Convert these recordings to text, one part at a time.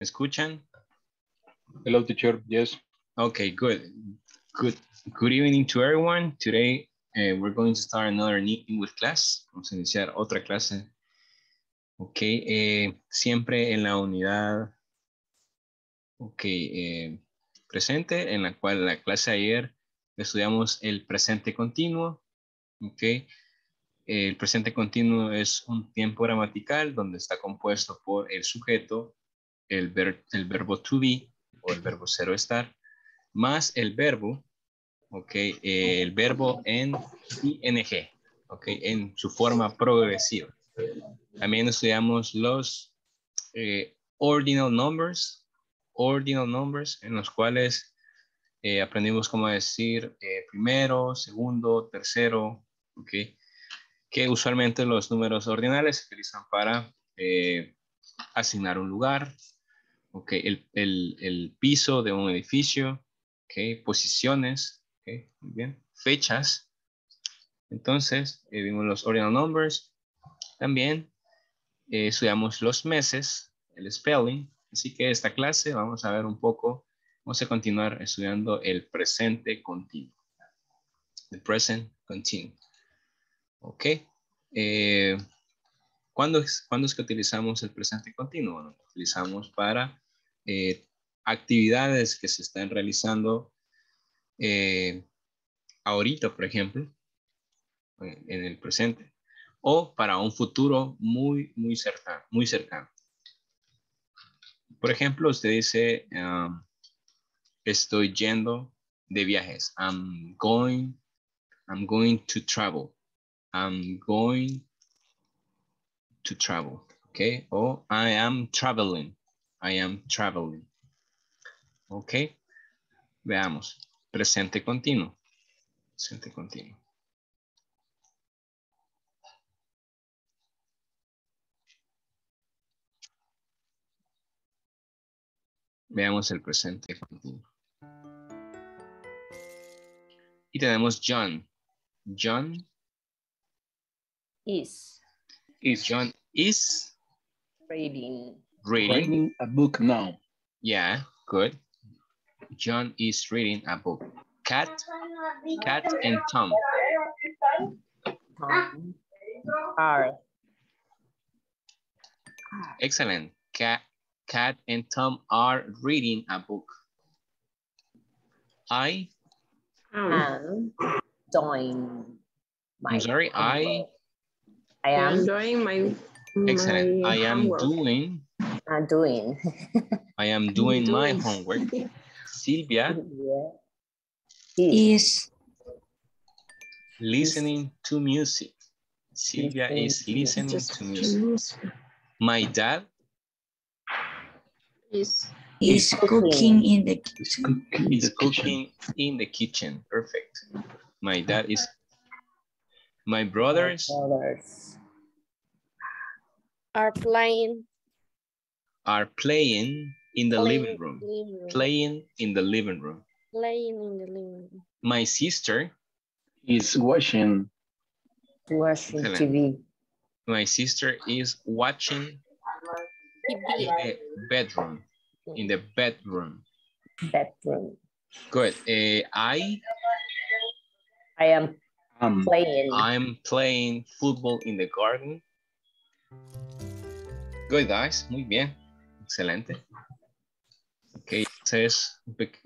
¿Me escuchan? Hello, teacher. Yes. Okay, good. Good evening to everyone. Today we're going to start another English class. Vamos a iniciar otra clase. Okay, siempre en la unidad presente, en la cual la clase de ayer estudiamos el presente continuo. Okay. El presente continuo es un tiempo gramatical donde está compuesto por el sujeto, el verbo to be o el verbo ser o estar, más el verbo, okay, el verbo en ing, okay, en su forma progresiva. También estudiamos los ordinal numbers, en los cuales aprendimos cómo decir primero, segundo, tercero, okay, que usualmente los números ordinales se utilizan para asignar un lugar, okay, el piso de un edificio, okay, posiciones, okay, muy bien, fechas. Entonces vimos los ordinal numbers. También estudiamos los meses, el spelling. Así que esta clase vamos a ver un poco, vamos a continuar estudiando el presente continuo. The present continuo. Ok. ¿Cuándo es que utilizamos el presente continuo? Bueno, lo utilizamos para actividades que se están realizando ahorita, por ejemplo, en el presente, o para un futuro muy cercano. Por ejemplo, usted dice, estoy yendo de viajes. I'm going to travel. I'm going to travel, okay? O I am traveling, okay? Veamos, presente continuo. Veamos el presente continuo. Y tenemos John. Is. John is reading a book now. Yeah, good. John is reading a book. Cat and Tom are. Excellent. Cat and Tom are reading a book. I am doing my. I'm sorry, I am doing my. Excellent. My homework. I am doing my homework. Silvia is listening to music. Silvia is listening to music. My dad is cooking in the kitchen. Perfect. My dad is. My brothers are playing in the living room. My sister is watching TV. My sister is watching TV in the bedroom. Good. I'm playing football in the garden. Good, guys. Muy bien. Excelente. Ok, eso es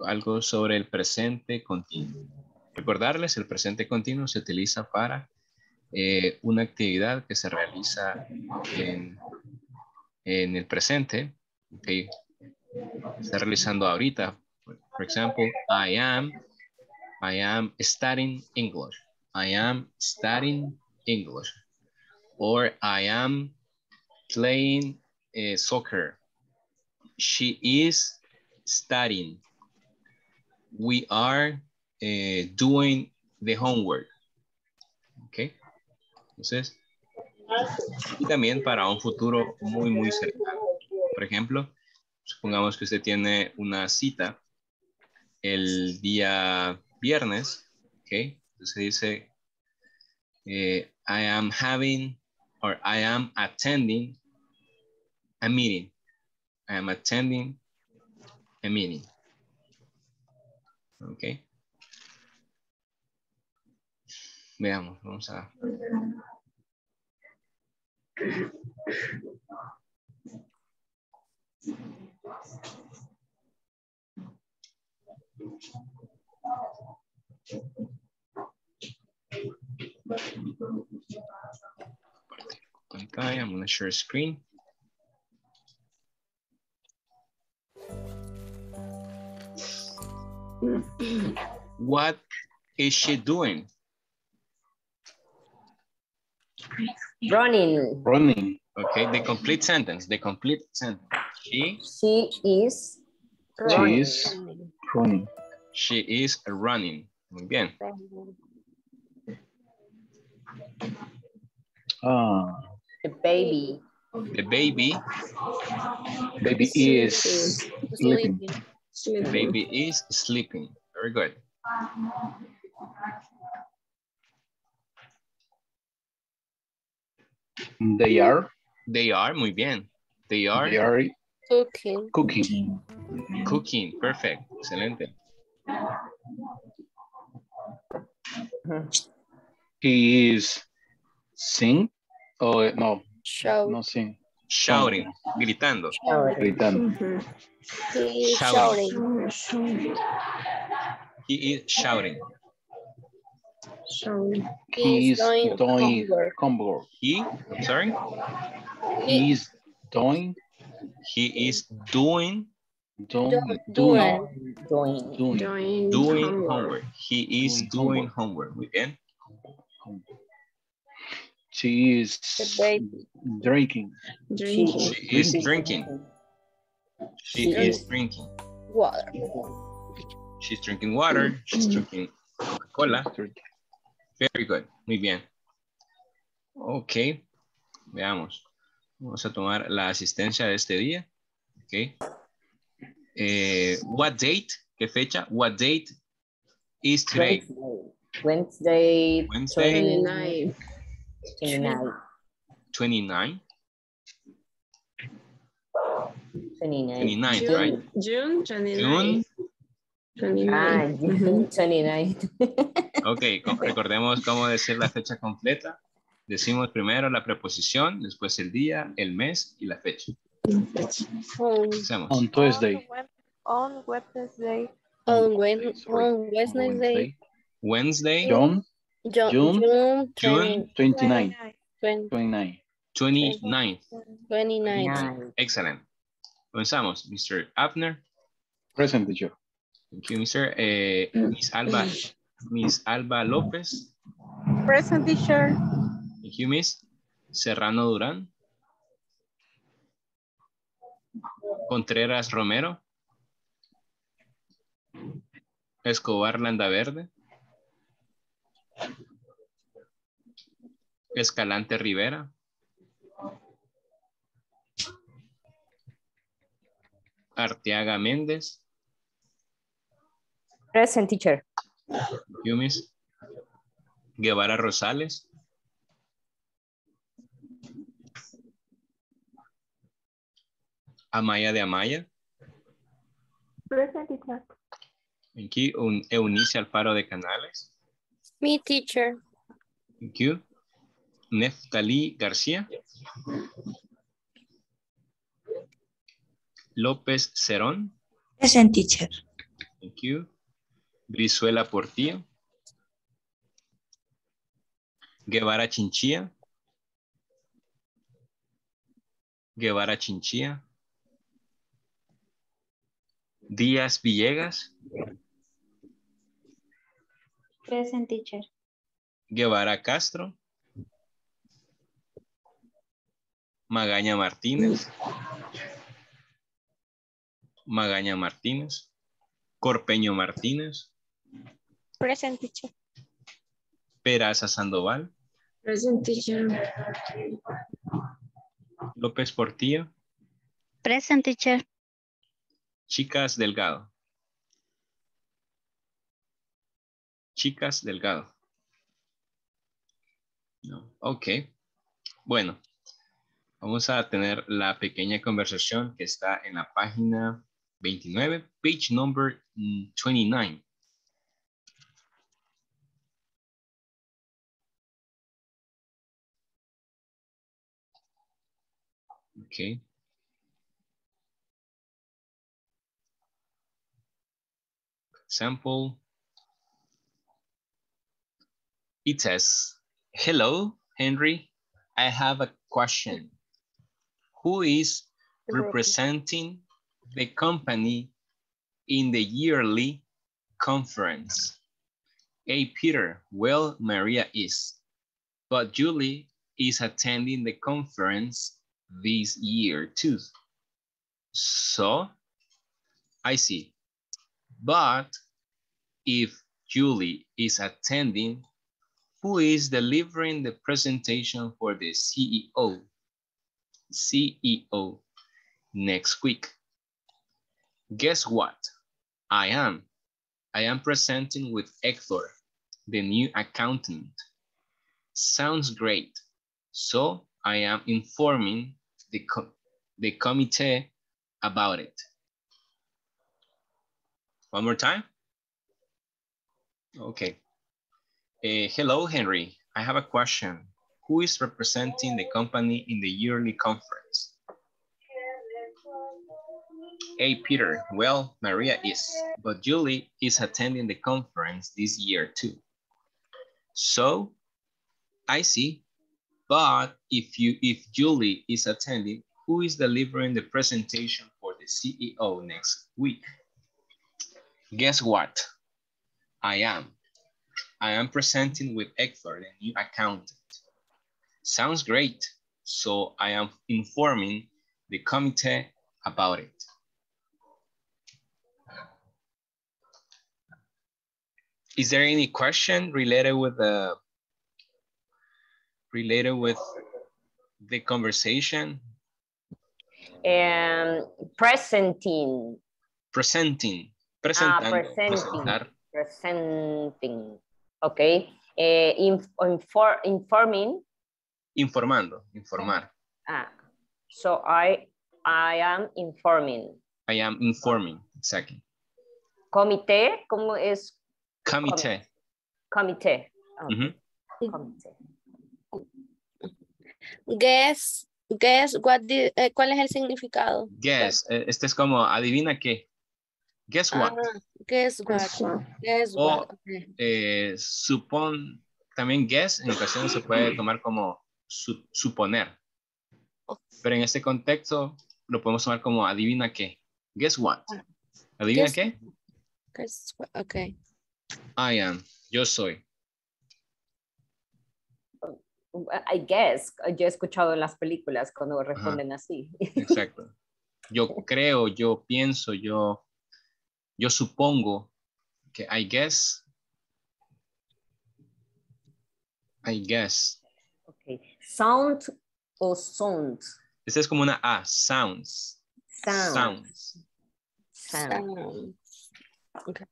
algo sobre el presente continuo. Recordarles, el presente continuo se utiliza para una actividad que se realiza en el presente. Okay. Se está realizando ahorita. Por ejemplo, I am studying English. I am studying English, or I am playing soccer. She is studying. We are doing the homework. Okay. Entonces, y también para un futuro muy cercano. Por ejemplo, supongamos que usted tiene una cita el día viernes, okay. Se dice, I am attending a meeting. I am attending a meeting. Okay. Veamos, vamos a... I'm going to share a screen. What is she doing? Running. Running. Okay, the complete sentence. The complete sentence. She is running. She is running. She is running. Again. The baby. The baby. Baby is sleeping. The baby is sleeping. Very good. They are. They are. Muy bien. They are. They are cooking. Cooking. Cooking. Perfect. Excelente. He is sing. Oh, no. Shout. No sing. Shouting. Gritando. Gritando. He is shouting. He is shouting. He is doing homework. He, I'm sorry. He is doing. He is doing. Doing homework. He is doing homework. We end. She is drinking. She is drinking. She is drinking water. She's drinking water. She's drinking Coca-Cola. Very good. Muy bien. Ok. Veamos. Vamos a tomar la asistencia de este día. Ok. What date? ¿Qué fecha? What date is today? Wednesday. Wednesday. 29. 29. 29. 29. June, right? June 29. June 29. 29. Ok, recordemos cómo decir la fecha completa. Decimos primero la preposición, después el día, el mes y la fecha. On Tuesday. On Wednesday. On Wednesday. Wednesday. June 29. 29. 29. Excellent. Comenzamos. Mr. Abner. Present, teacher. Thank you, Mr. Miss Alba Lopez. Present, teacher. Thank you, Miss. Serrano Durán. Contreras Romero. Escobar Landaverde. Escalante Rivera. Arteaga Méndez. Present, teacher. Yumis. Guevara Rosales. Amaya de Amaya. Present, teacher. Thank you. Eunice Alfaro de Canales. Me, teacher. Thank you. Neftali García. López Cerón. Present, teacher. Thank you. Brizuela Portillo. Guevara Chinchia. Guevara Chinchia. Díaz Villegas. Present, teacher. Guevara Castro. Magaña Martínez. Magaña Martínez. Corpeño Martínez. Present, teacher. Peraza Sandoval. Present, teacher. López Portillo. Present, teacher. Chicas Delgado. Chicas Delgado. No. Ok. Bueno. Vamos a tener la pequeña conversación que está en la página 29, page number 29. Okay. Example. It says, hello, Henry. I have a question. Who is representing the company in the yearly conference? A. Peter. Well, Maria is. But Julie is attending the conference this year too. So, I see. But if Julie is attending, who is delivering the presentation for the CEO next week? Guess what? I am presenting with Hector, the new accountant. Sounds great. So I am informing the committee about it. One more time. Okay. Hello, Henry. I have a question. Who is representing the company in the yearly conference? A. Peter. Well, Maria is, but Julie is attending the conference this year too. So, I see. But if Julie is attending, who is delivering the presentation for the CEO next week? Guess what? I am presenting with Hector, the new accountant. Sounds great. So I am informing the committee about it. Is there any question related with the conversation? Presenting. Okay. Informar. So I am informing, exactly. Comité, ¿cómo es? Comité. Comité. Okay. Mm-hmm. Comité. Guess what ¿cuál es el significado? Guess, este es como adivina qué. Guess what? Guess what. Supon, también guess en ocasiones se puede tomar como suponer. Pero en este contexto lo podemos tomar como adivina qué. Guess what. ¿Adivina qué? Guess what, okay. I am, yo soy. I guess, yo he escuchado en las películas cuando responden así. Exacto. Yo creo, yo pienso, yo supongo que I guess. Okay. Sound o sound. Esta es como una A. Sounds. Okay.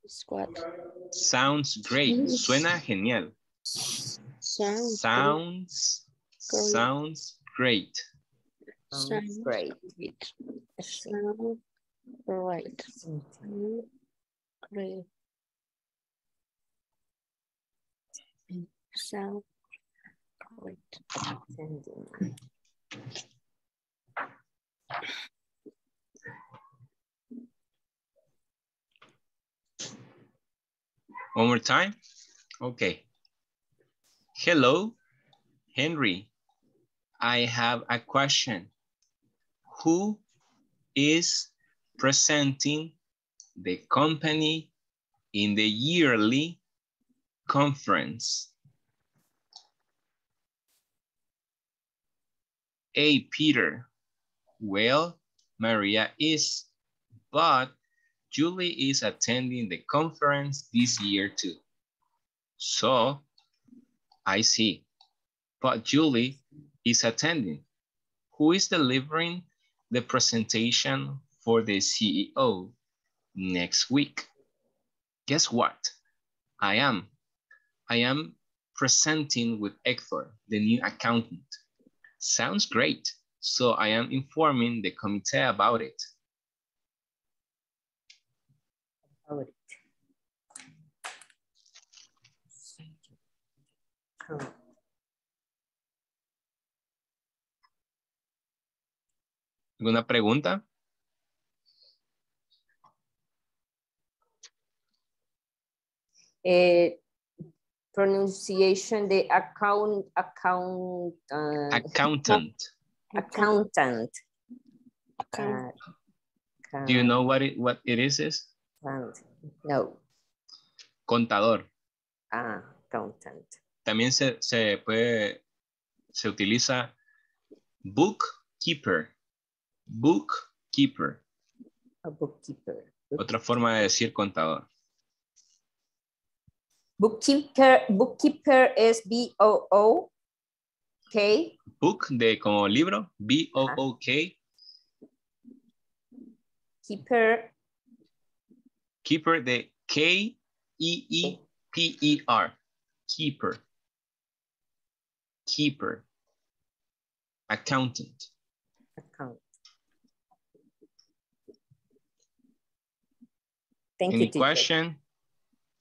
Sounds great. Suena genial. Sounds great. Right. Great. So, great. One more time. Okay. Hello, Henry. I have a question. Who is presenting the company in the yearly conference? A. Peter. Well, Maria is, but Julie is attending the conference this year too. So, I see, but Julie is attending. Who is delivering the presentation for the CEO next week? Guess what? I am presenting with Hector, the new accountant. Sounds great. So I am informing the committee about it. ¿Alguna pregunta? Pronunciation de accountant. Do you know what it is? No. Contador. Ah, accountant. También se utiliza bookkeeper. Bookkeeper. A bookkeeper. Otra forma de decir contador. Bookkeeper es B-O-O-K. Book de como libro, B-O-O-K. Keeper. Keeper de K-E-E-P-E-R. Keeper. Keeper. Accountant. Accountant. Thank you, teacher. Any question?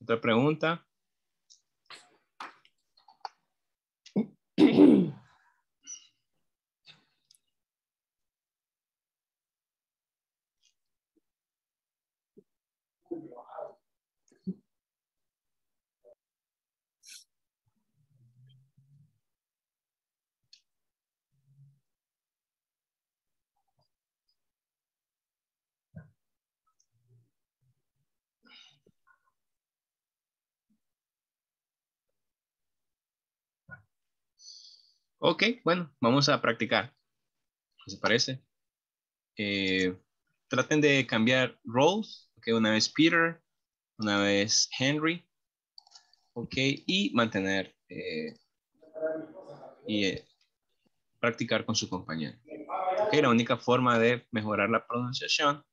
¿Otra pregunta? Ok, bueno, vamos a practicar. ¿Les parece? Traten de cambiar roles. Ok, una vez Peter, una vez Henry. Ok, y mantener practicar con su compañero. Ok, la única forma de mejorar la pronunciación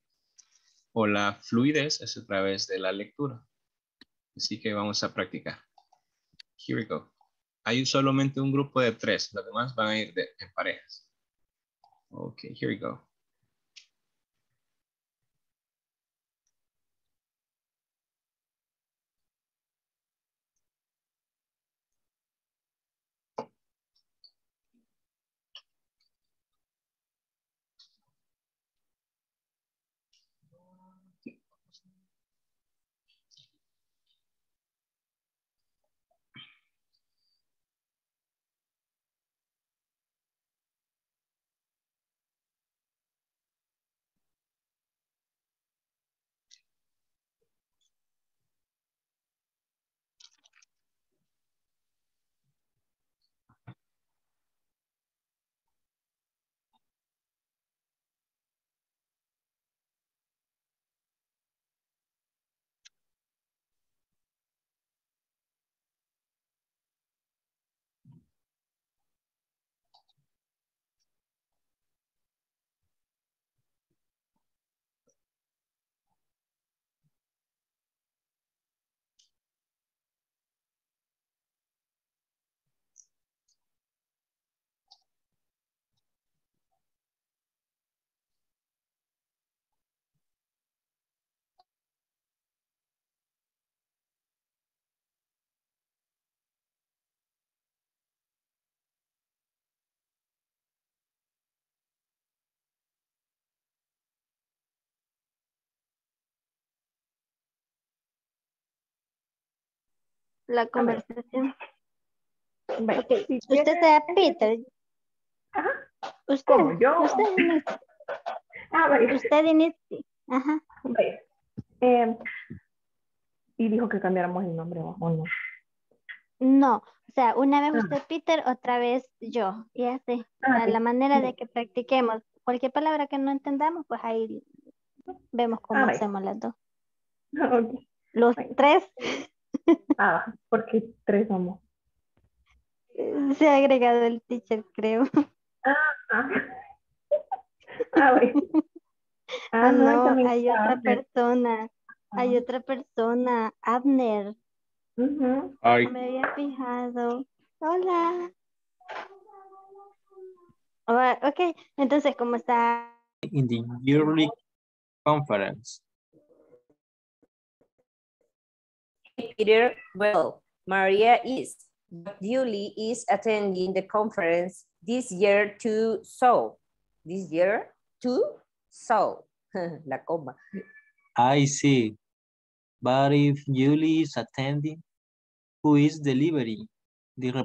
o la fluidez es a través de la lectura. Así que vamos a practicar. Here we go. Hay solamente un grupo de 3. Los demás van a ir en parejas. Okay, here we go. La conversación. Okay. Usted sea Peter. Ajá. Usted. ¿Cómo? Yo. Usted inicia. Usted inicia. Ajá. Y dijo que cambiáramos el nombre, ¿o no? No. O sea, una vez usted Peter, otra vez yo. Y así. La manera de que practiquemos. Cualquier palabra que no entendamos, pues ahí vemos cómo hacemos las dos. Okay. Los tres. Ah, porque 3 somos. Se ha agregado el teacher, creo. No, hay otra persona. Hay otra persona, Abner. Me había fijado. Hola. Okay, entonces, ¿cómo está? In the yearly conference. Peter, well, Maria is, but Julie is attending the conference this year too, so. This year too, so. La coma. I see. But if Julie is attending, who is delivering the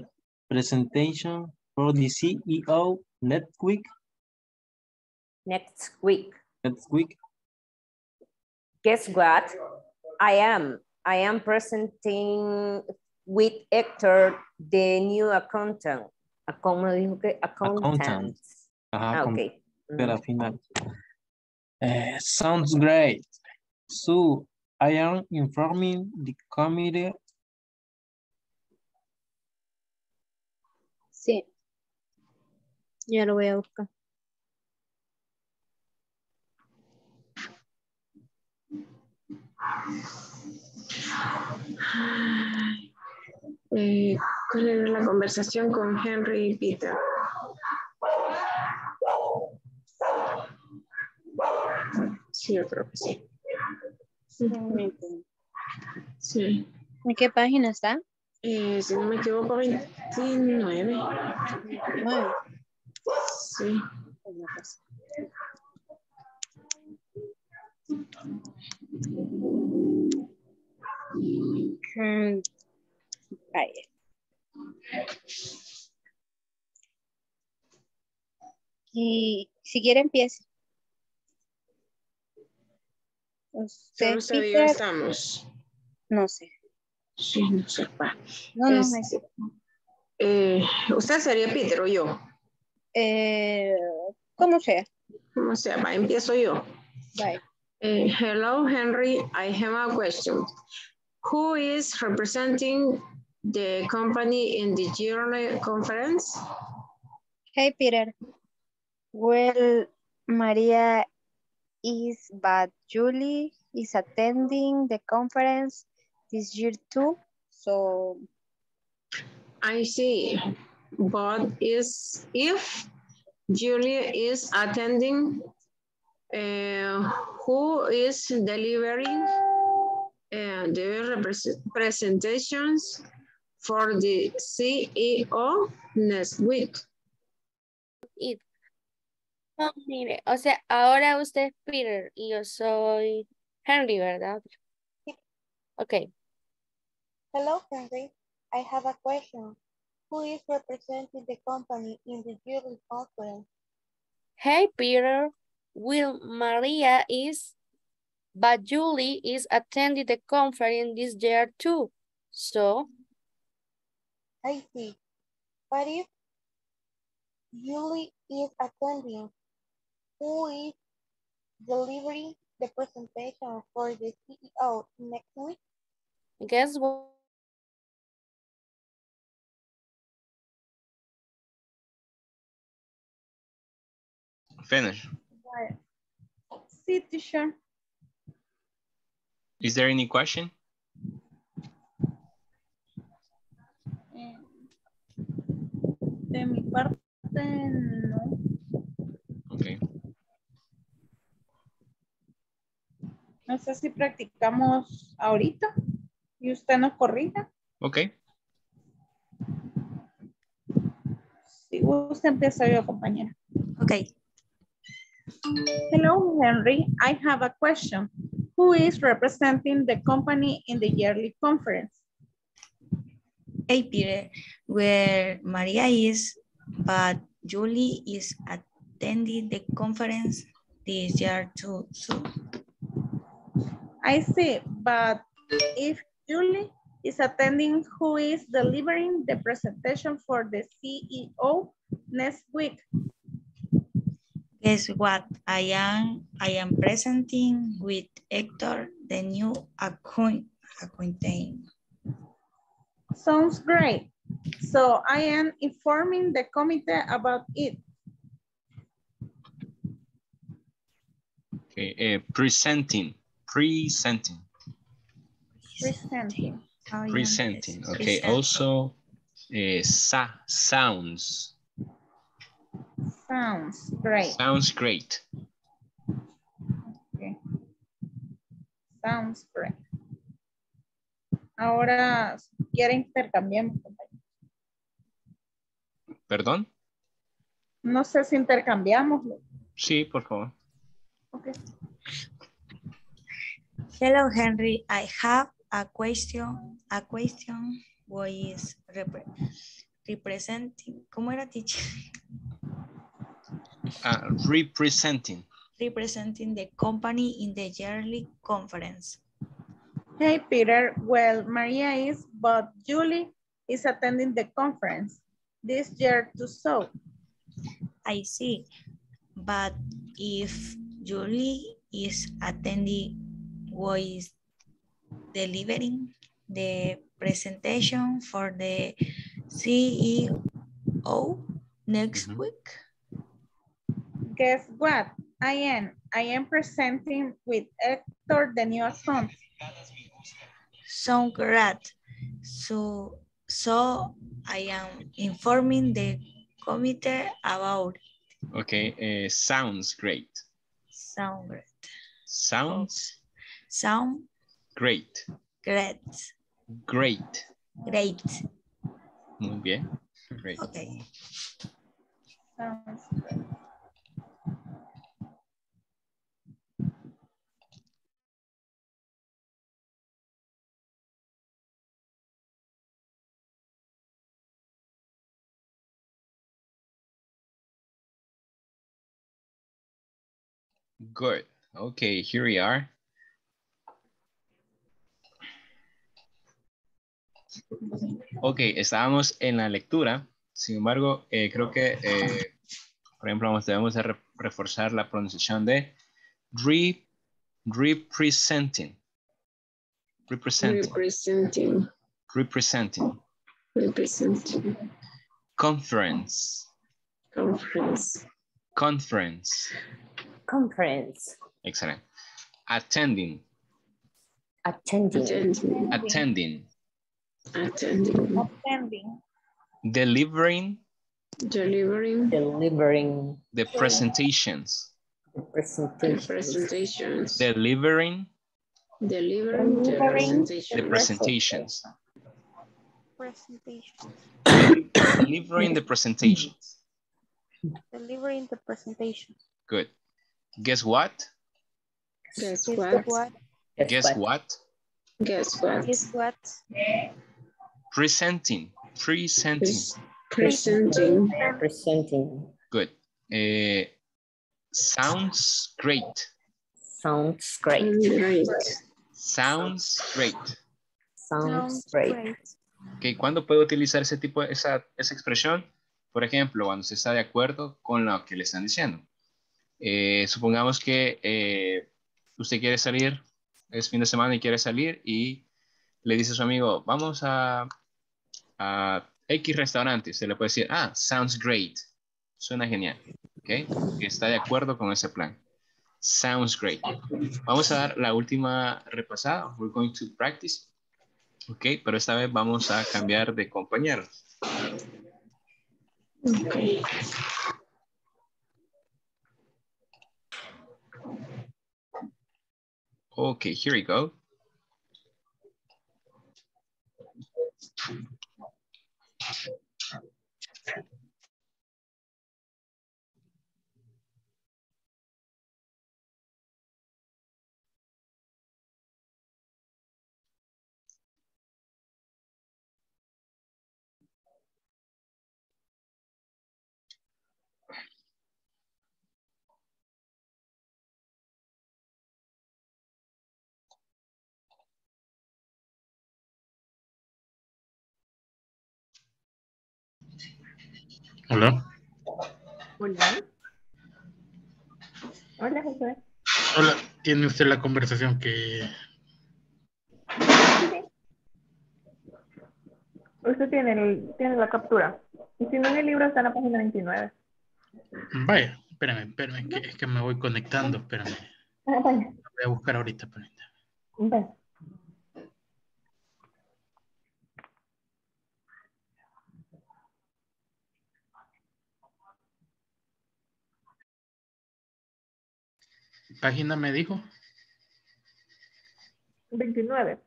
presentation for the CEO next week? Next week. Next week. Guess what? I am presenting with Hector, the new accountant. Accountant. Ajá, okay. Final. Sounds great. So I am informing the committee. Sí. Ya lo voy a buscar. ¿Cuál era la conversación con Henry y Peter? Sí, yo creo que sí. Sí. ¿En qué página está? Si no me equivoco, 29. Bueno. Sí. Vaya. Y si quiere empiece. ¿Usted Peter? Estamos. No sé. Sí, no sé. No, no. ¿Usted sería Peter o yo? Como sea. Como sea, va, empiezo yo. Bye. Hello, Henry. I have a question. Who is representing the company in the yearly conference? Hey, Peter. Well, Maria is, but Julie is attending the conference this year too, so. I see, but if Julie is attending, who is delivering the presentations for the CEO next week? Oh, mire, o sea, ahora usted es Peter y yo soy Henry, ¿verdad? Yeah. Okay. Hello, Henry. I have a question. Who is representing the company in the yearly conference? Hey, Peter. Will Maria is, but Julie is attending the conference this year too, so. I see. But if Julie is attending, who is delivering the presentation for the CEO next week? Guess what? Finish. See, teacher. Is there any question? De mi parte, no. Okay. No sé si practicamos ahorita y usted nos corrija. Okay. Si usted empieza, yo, compañera. Okay. Hello, Henry. I have a question. Who is representing the company in the yearly conference? Hey, Peter, where Maria is, but Julie is attending the conference this year too. So. I see, but if Julie is attending, who is delivering the presentation for the CEO next week? Guess what? I am presenting with Hector, the new acquaintance. Sounds great. So I am informing the committee about it. Okay, presenting. Okay, also sounds. Sounds great. Sounds great. Okay. Sounds great. Ahora, si quieren, intercambiamos. ¿Perdón? No sé si intercambiamos. Sí, por favor. Okay. Hello, Henry. I have a question. A question. What is representing? ¿Cómo era, teacher? Representing the company in the yearly conference. Hey, Peter. Well, Maria is, but Julie is attending the conference this year too, so. I see. But if Julie is attending, who is delivering the presentation for the CEO next week? Guess what? I am presenting with Hector the new account. Sound great. So I am informing the committee about it. Okay, sounds great. Sound great. Sounds sound great. Great. Great. Great. Muy bien. Great. Okay. Sounds great. Good. Okay, here we are. Ok, estábamos en la lectura. Sin embargo, creo que, por ejemplo, debemos de reforzar la pronunciación de representing. Representing. Representing. Representing. Representing. Conference. Conference. Conference. Conference. Excellent. Attending. Attending. Attending. Attending. Attending. Attending. Delivering. Delivering. Delivering. The presentations. The presentations. The presentations. Delivering. Delivering. Delivering. The presentations. Presentations. Delivering the presentations. Delivering the presentations. Good. Guess what? Guess what? Guess what? Guess what? Guess what? Presenting. Presenting. Presenting. Presenting. Good. Sounds great. Sounds great. Great. Sounds great. Sounds great. Okay, ¿cuándo puedo utilizar ese tipo, esa expresión? Por ejemplo, cuando se está de acuerdo con lo que le están diciendo. Supongamos que usted quiere salir, es fin de semana y quiere salir y le dice a su amigo, vamos a X restaurante. Se le puede decir, ah, sounds great. Suena genial. ¿Okay? Está de acuerdo con ese plan. Sounds great. Vamos a dar la última repasada. We're going to practice. Okay, pero esta vez vamos a cambiar de compañero. Okay. Okay, here we go. Hola. Hola. Hola, José. Hola, ¿tiene usted la conversación que...? Sí. Usted tiene la captura. Y si no, en el libro está en la página 29. Vaya, espérame, es que me voy conectando, espérame. Voy a buscar ahorita, permítame. ¿Página me dijo? 29.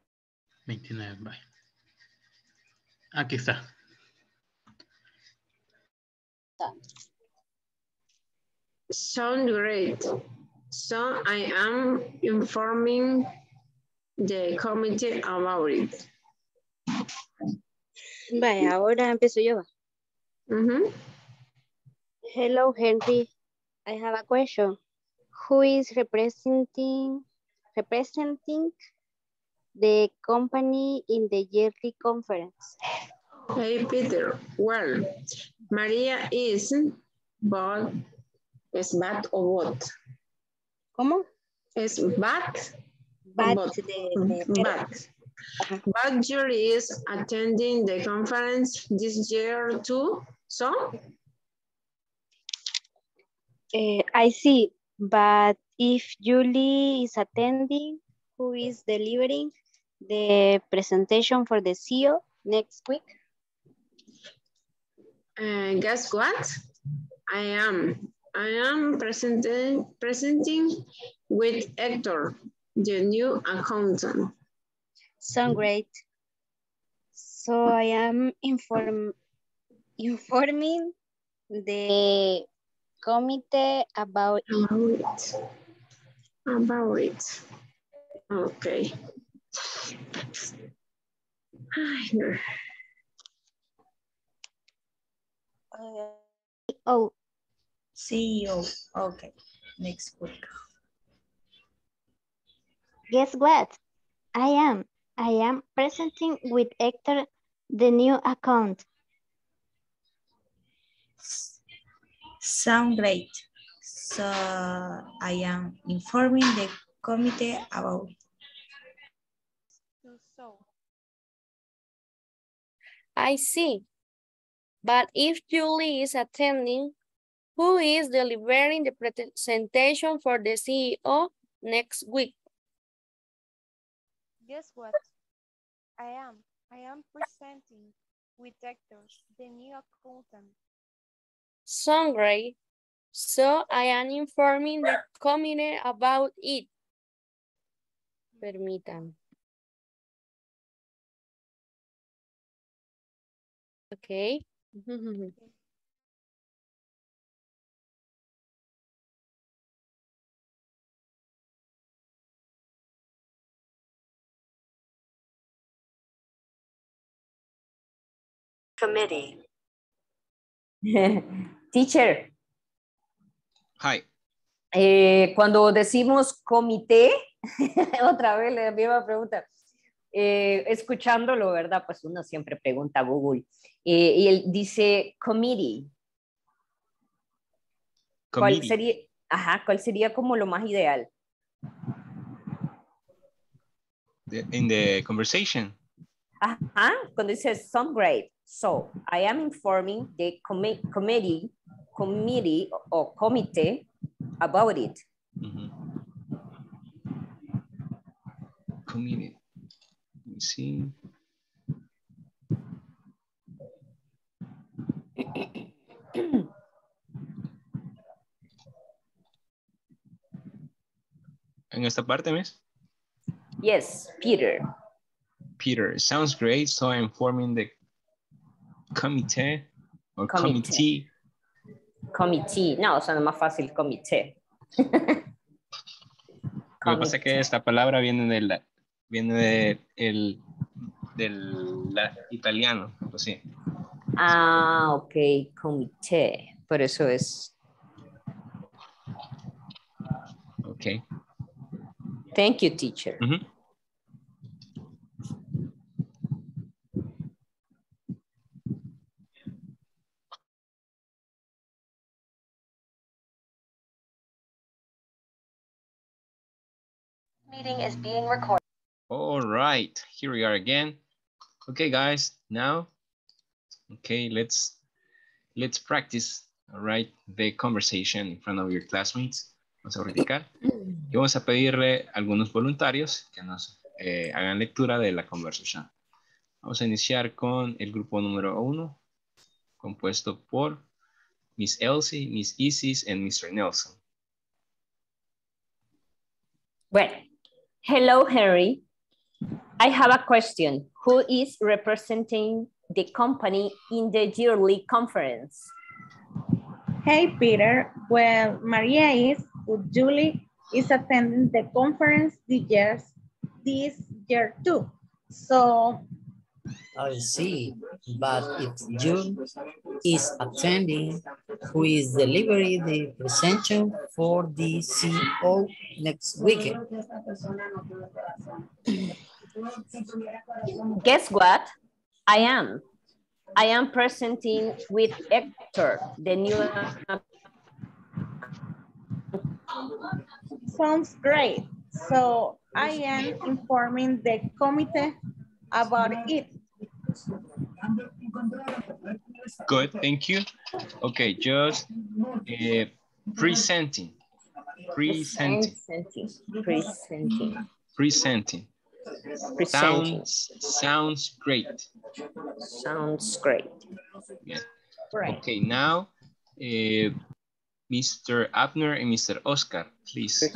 29, vaya. Aquí está. Sound great. So I am informing the committee about it. Vaya, ahora empiezo yo. Hello, Henry. I have a question. Who is representing the company in the yearly conference? Hey, Peter. Well, Maria is, but es bat o bot. ¿Cómo? Es bat. But Julie is attending the conference this year too, so? I see, but if Julie is attending, who is delivering the presentation for the CEO next week? Guess what? I am presenting with Hector, the new accountant. Sound great. So I am informing the committee about it. Okay. CEO. Okay. Next week. Guess what? I am presenting with Hector the new account. Sound great. So I am informing the committee about it. So I see. But if Julie is attending, who is delivering the presentation for the CEO next week? Guess what? I am presenting with actors, the new accountant. Sound great. So I am informing the committee about it. Permítanme. Okay. Committee. Teacher. Hi. Cuando decimos comité, otra vez les iba a preguntar. Escuchándolo, ¿verdad? Pues uno siempre pregunta a Google. Y él dice committee. ¿Cuál sería como lo más ideal? In the conversation. Ajá, cuando dice sound great. So I am informing the committee or committee about it. Committee. Let me see. ¿En esta parte, Miss? Yes, Peter. Peter, sounds great. So I'm forming the committee or committee. Committee. No, suena más fácil comité. Lo que pasa es que esta palabra viene del italiano, pues sí. Ah, ok, comité. Por eso es. Ok. Thank you, teacher. Meeting is being recorded. All right, here we are again. Okay, guys, now, okay, let's practice, all right, the conversation in front of your classmates. Vamos a practicar y vamos a pedirle a algunos voluntarios que nos hagan lectura de la conversación. Vamos a iniciar con el grupo número 1, compuesto por Miss Elsie, Miss Isis, and Mr. Nelson. Well, hello, Henry. I have a question. Who is representing the company in the yearly conference? Hey, Peter. Well, Maria is, but Julie is attending the conference this year too. So, I see, but if June is attending, who is delivering the presentation for the CO next weekend? Guess what? I am presenting with Hector, the new. Sounds great. So I am informing the committee about it. Good, thank you. Okay, just presenting. Sounds great. Sounds great. Yeah. Right. Okay, now Mr. Abner and Mr. Oscar, please.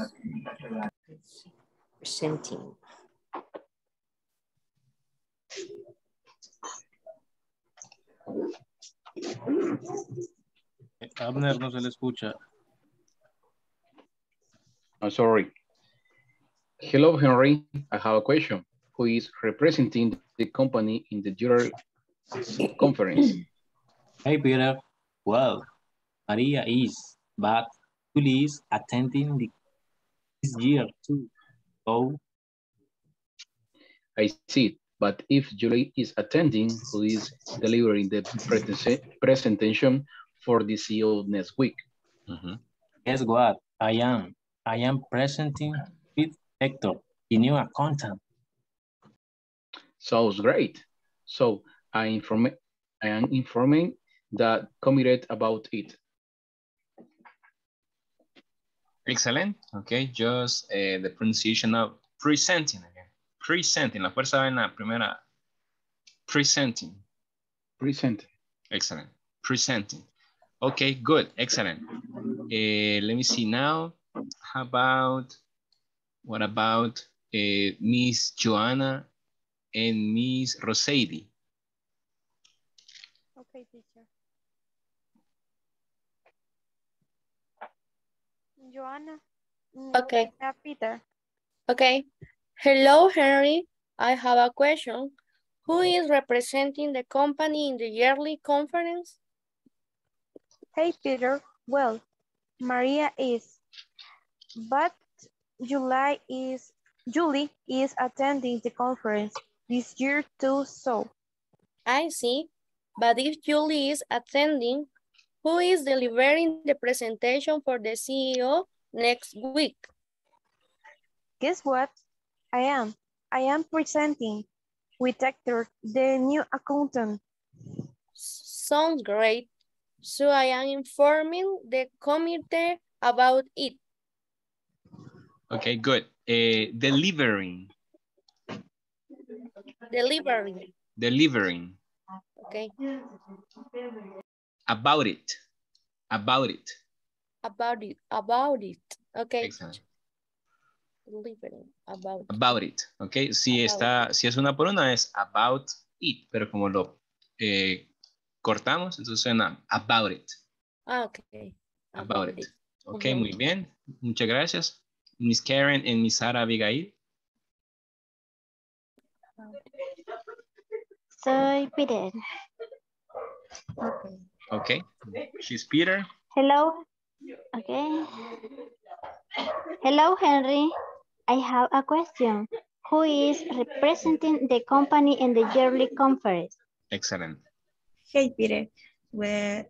Presenting. Abner, no se le escucha. I'm sorry. Hello, Henry. I have a question. Who is representing the company in the jury conference? Hey, Peter. Well, Maria is, but Julie is attending this year too. Oh. I see. But if Julie is attending, who is delivering the presentation for the CEO next week? Mm-hmm. Guess what? I am presenting with Hector, the new accountant. Sounds great. So I am informing the committee about it. Excellent. Okay, just the pronunciation of presenting again. Presenting, la fuerza en la primera. Presenting. Presenting. Excellent. Presenting. Okay, good. Excellent. Let me see now. How about, what about Miss Joanna and Miss Rosady? Okay, teacher. Joanna. Okay. Peter. Okay. Hello, Henry. I have a question. Who is representing the company in the yearly conference? Hey, Peter. Well, Maria is, but Julie is attending the conference this year too, so. I see, but if Julie is attending, who is delivering the presentation for the CEO next week? Guess what? I am presenting with Hector, the new accountant. Sounds great. So I am informing the committee about it. Okay, good. Delivering. Okay. About it. Okay. Excellent. About it, ok. Si es una por una es about it, pero como lo cortamos, entonces suena about it. Ah, ok. About it. Ok, muy bien. Muchas gracias. Miss Karen y Miss Sara Abigail. Soy Peter. Ok. She's Peter. Hello. Ok. Hello, Henry. I have a question. Who is representing the company in the yearly conference? Excellent. Hey, Peter. Well,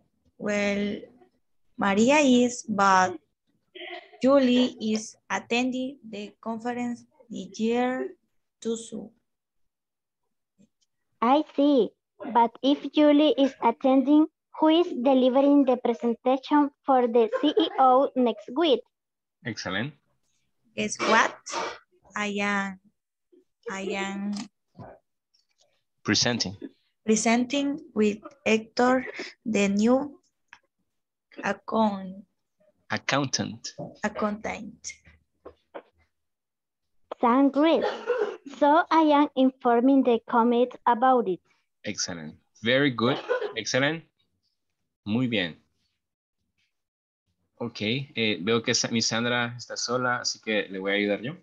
Maria is, but Julie is attending the conference this year too soon. I see. But if Julie is attending, who is delivering the presentation for the CEO next week? Excellent. Guess what? I am presenting with Hector, the new accountant. some grit. So I am informing the committee about it. Excellent. Very good. Excellent. Muy bien. Ok. Veo que mi Sandra está sola, así que le voy a ayudar yo.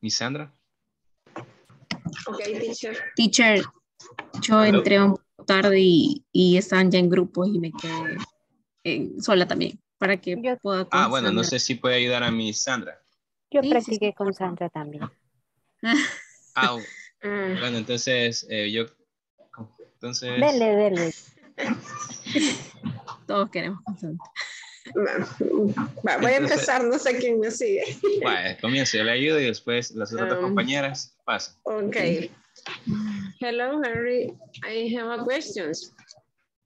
Mi Sandra. Ok, teacher. Teacher, yo entré un poco tarde y están ya en grupos y me quedé sola también. Para que yo pueda con bueno, Sandra. No sé si puede ayudar a mi Sandra. Yo sí, practiqué sí. Con Sandra también. Bueno, entonces yo... Entonces... Dele, dele. Todos queremos con Sandra. Voy a empezar, no sé quién me sigue. Bueno, comienzo, yo le ayudo y después las otras compañeras pasan. Ok. Hello, Henry. I have a question.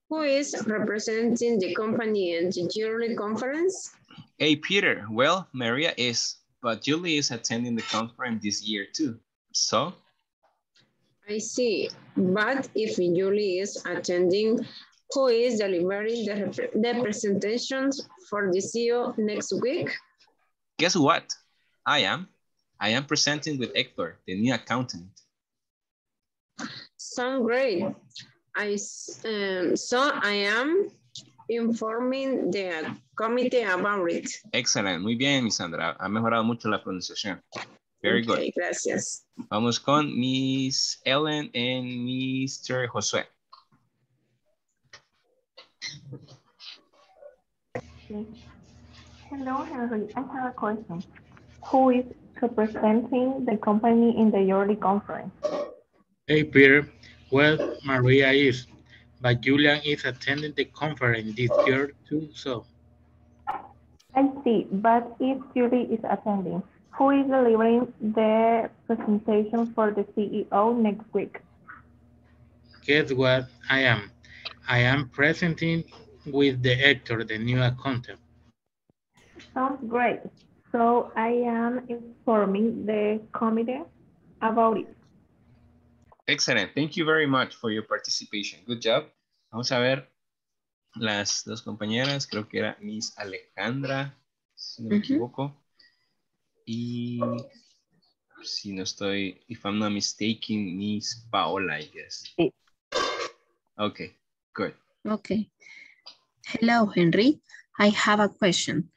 Who is representing the company in the yearly conference? Hey, Peter. Well, Maria is, but Julie is attending the conference this year too. So? I see. But if Julie is attending, who is delivering the presentations for the CEO next week? Guess what? I am presenting with Hector, the new accountant. Sounds great. So I am informing the committee about it. Excellent. Muy bien, mi Sandra. Ha mejorado mucho la pronunciación. Very good. Gracias. Vamos con Miss Ellen and Mr. Josué. Hello, Henry. I have a question. Who is representing the company in the yearly conference? Hey, Peter. Well, Maria is, but Julian is attending the conference this year too, so. I see, but if Julie is attending, who is delivering the presentation for the CEO next week? Guess what? I am presenting with the actor, the new accountant. Sounds great. So I am informing the committee about it. Excellent. Thank you very much for your participation. Good job. Vamos a ver las dos compañeras. Creo que era Miss Alejandra, si no me equivoco. Y si no estoy, if I'm not mistaken, Miss Paola, I guess. Sí. Okay, good. Okay. Hello, Henry. I have a question.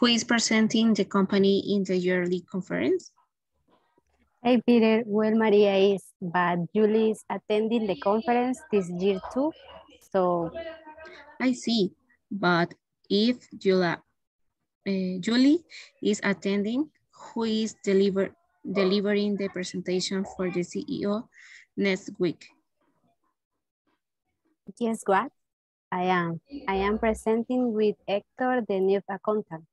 Who is presenting the company in the yearly conference? Hey, Peter. Well, Maria is, but Julie is attending the conference this year too, so. I see, but if Julie is attending, who is delivering the presentation for the CEO next week? Guess what? I am presenting with Hector, the new accountant.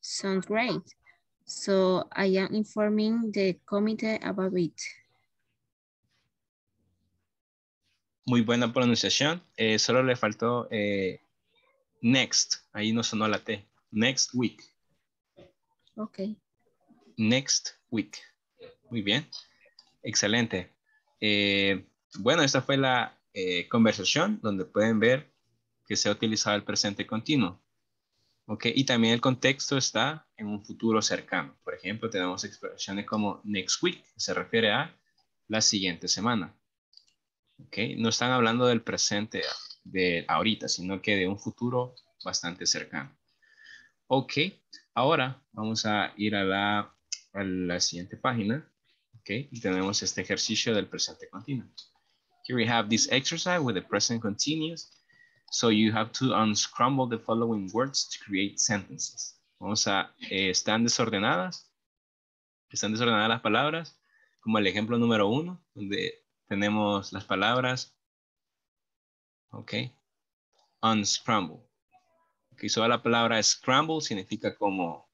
Sounds great. So I am informing the committee about it. Muy buena pronunciación. Solo le faltó next. Ahí no sonó la T. Next week. Ok. Next week. Muy bien. Excelente. Bueno, esta fue la conversación donde pueden ver que se ha utilizado el presente continuo. Okay. Y también el contexto está en un futuro cercano. Por ejemplo, tenemos expresiones como next week, que se refiere a la siguiente semana. Okay. No están hablando del presente de ahorita, sino que de un futuro bastante cercano. Ok, ahora vamos a ir a la siguiente página. Okay. Y tenemos este ejercicio del presente continuo. Here we have this exercise with the present continuous. So you have to unscramble the following words to create sentences. Vamos a, están desordenadas las palabras, como el ejemplo número 1, donde tenemos las palabras, ok, unscramble. Ok, solo la palabra scramble significa como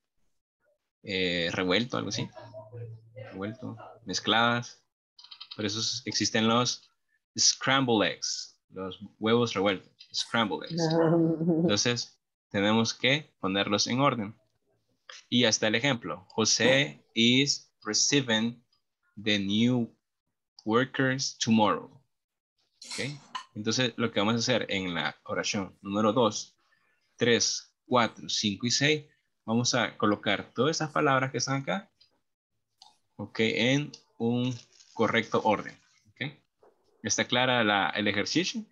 revuelto, algo así, revuelto, mezcladas. Por eso existen los scramble eggs, los huevos revueltos. Scrambled eggs. Entonces, tenemos que ponerlos en orden. Y hasta el ejemplo. José is receiving the new workers tomorrow. Okay. Entonces, lo que vamos a hacer en la oración número 2, 3, 4, 5 y 6, Vamos a colocar todas esas palabras que están acá, ok, en un correcto orden. Okay. ¿Está clara el ejercicio?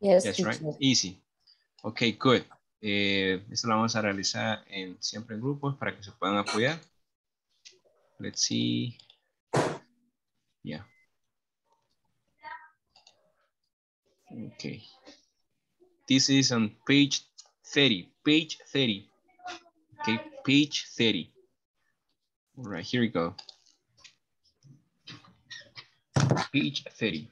Yes, yes, right. Easy. Ok, good. Esto lo vamos a realizar siempre en grupos para que se puedan apoyar. Let's see. Yeah. Okay. This is on page 30. Page 30. Okay, page 30. All right, here we go. Page 30.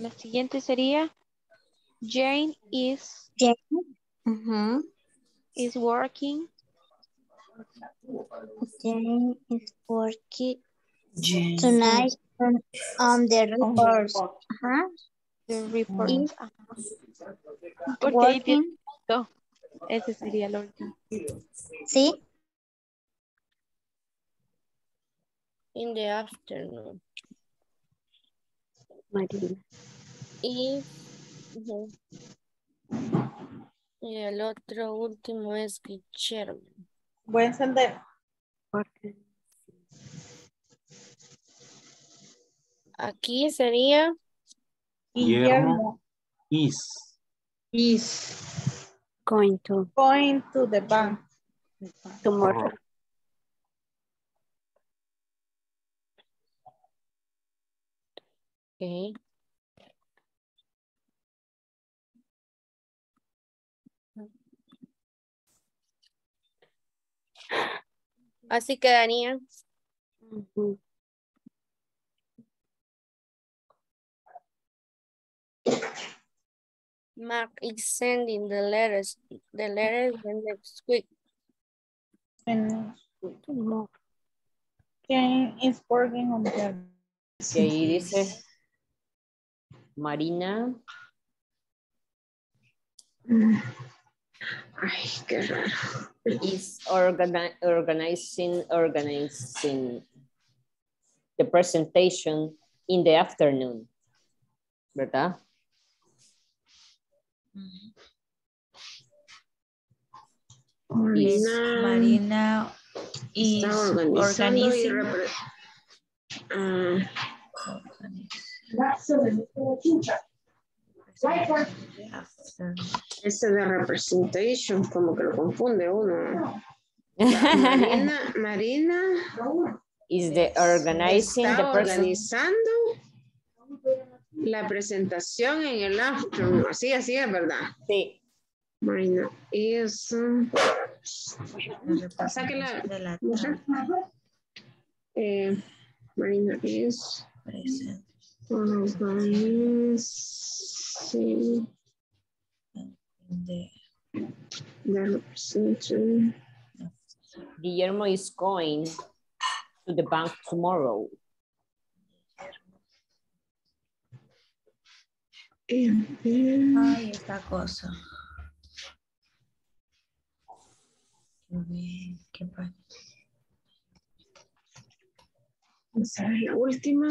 La siguiente sería Jane is is working. Jane is working tonight on the report. The report is working. Ese sería el orden. ¿Sí? In the afternoon. Marina. Y el otro último es Guillermo. Voy a encender. Aquí sería Guillermo is going to the bank tomorrow. Okay. Así quedaría. Uh-huh. Mark is sending the letters the next week. Jane is working on the... Y ahí dice Marina. Ay, qué raro. Is organizing the presentation in the afternoon, ¿verdad? Marina is organizing. Ese de representation como que lo confunde uno. Marina is the organizing, está organizando la presentación en el afternoon. Así es, ¿verdad? Sí. Marina is Marina is present. Sí. Guillermo is going to the bank tomorrow. Ay, esta cosa. ¿Qué pasa? Esa es la última.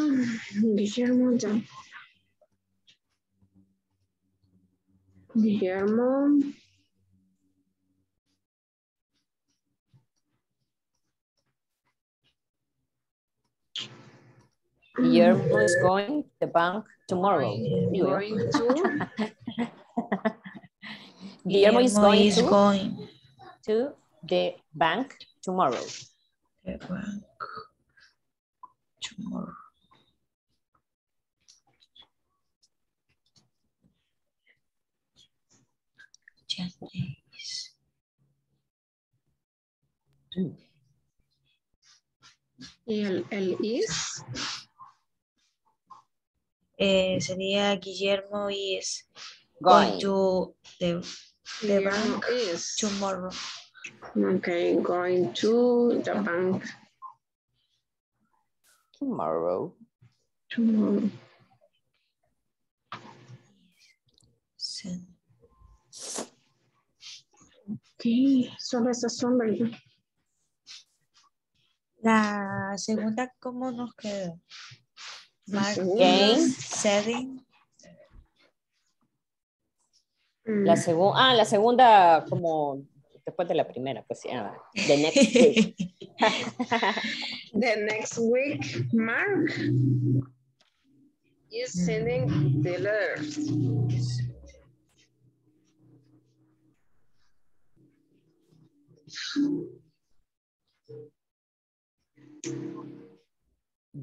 Guillermo ya. Guillermo is going to the bank tomorrow. Guillermo is going to the bank tomorrow. The bank tomorrow. Y el is sería Guillermo is going to the bank tomorrow. Okay, going to the bank tomorrow. Tomorrow. Okay, solo esas son, ¿verdad? La segunda, ¿cómo nos quedó? Mark setting. La segunda como después de la primera, pues the next week. The next week, Mark is sending the letters.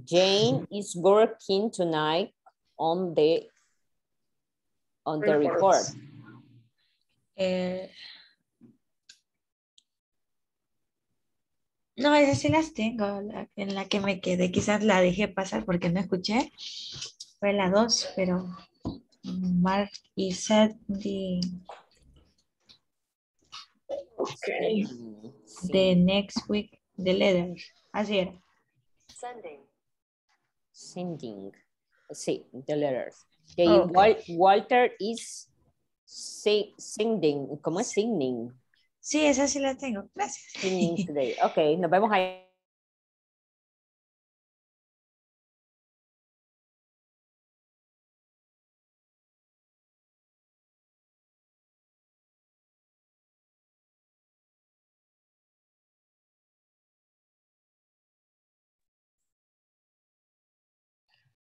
Jane is working tonight on the report. No, esas sí las tengo, en la que me quedé, quizás la dejé pasar porque no escuché, fue la 2, pero Mark is sending. Okay. The next week, the letters. Así era. Sending. Sí, the letters. Okay. Okay. Walter is singing. ¿Cómo es singing? Sí, esa sí la tengo. Gracias. Singing today. Ok, nos vemos ahí.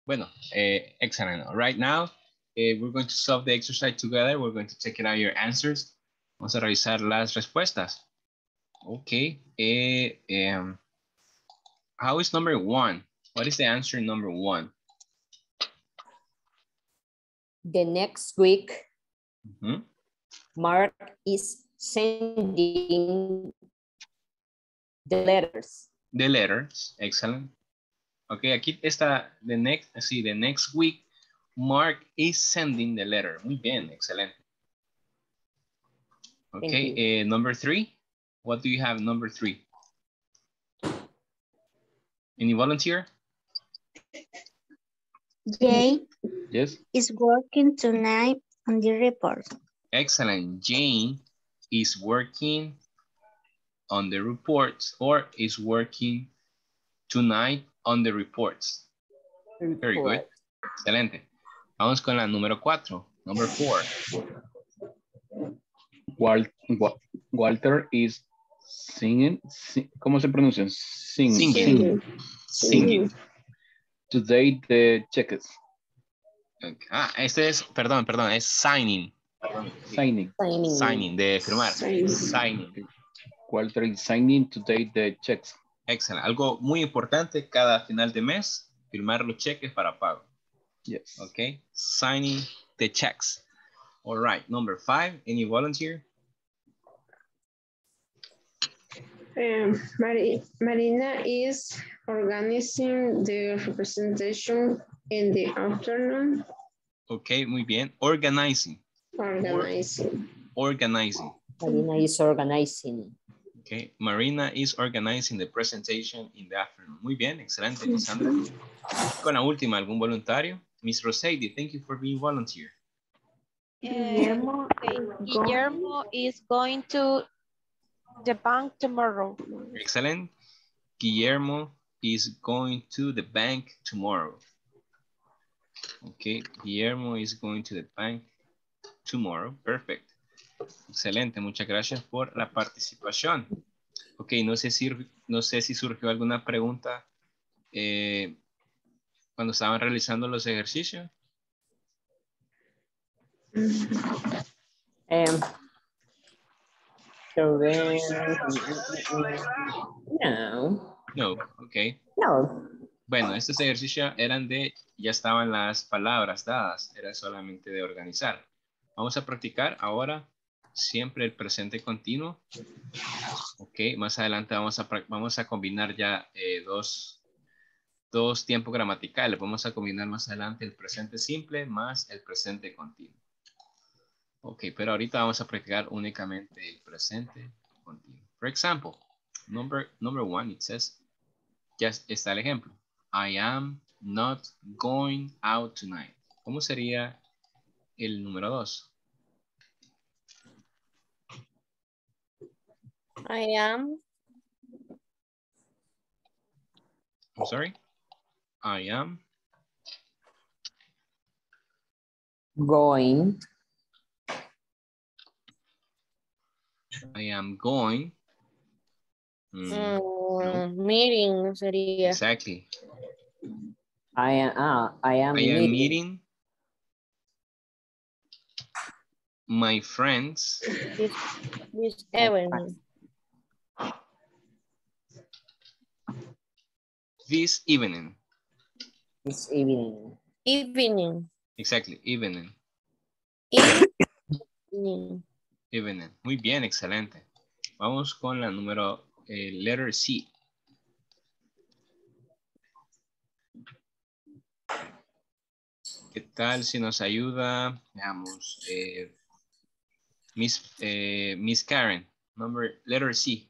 Bueno, excellent. Right now, we're going to solve the exercise together. We're going to check out your answers. Vamos a revisar las respuestas. Okay. How is number one? What is the answer in number one? The next week, Mark is sending the letters. The letters, excellent. Ok, aquí está, the next week, Mark is sending the letter. Muy bien, excelente. Ok, number three. What do you have, number three? Any volunteer? Jane is working tonight on the report. Excellent. Jane is working on the reports or is working tonight on the reports. Very good. Excelente. Vamos con la número 4. Number 4. Walter is singing. ¿Cómo se pronuncia? Singing. Today the cheques. Okay. Ah, este es, perdón, es signing. Signing, de firmar. Signing. Walter is signing today the checks. Excelente. Algo muy importante cada final de mes, firmar los cheques para pago. Yes. Okay. Signing the checks. All right. Number 5. Any volunteer? Marina is organizing the representation in the afternoon. Okay. Muy bien. Organizing. Marina is organizing. Okay. Marina is organizing the presentation in the afternoon. Muy bien, excelente, Cassandra. Con la última, ¿algún voluntario? Miss Rosadie, thank you for being volunteer. Guillermo is going to the bank tomorrow. Excellent. Guillermo is going to the bank tomorrow. Okay, Guillermo is going to the bank tomorrow. Perfect. Excelente, muchas gracias por la participación. Ok, no sé si surgió alguna pregunta cuando estaban realizando los ejercicios. No, ok. No. Bueno, estos ejercicios eran ya estaban las palabras dadas, era solamente de organizar. Vamos a practicar ahora siempre el presente continuo. Ok, más adelante vamos a combinar ya dos tiempos gramaticales. Vamos a combinar más adelante el presente simple más el presente continuo. Ok, pero ahorita vamos a practicar únicamente el presente continuo. For example, number 1, it says, ya está el ejemplo. I am not going out tonight. ¿Cómo sería el número 2? I am going. Meeting sería. Exactly. I am meeting my friends with Evan. This evening. Exactly, evening. Evening. Muy bien, excelente. Vamos con la número, letter C. ¿Qué tal si nos ayuda? Veamos. Miss Karen, letter C.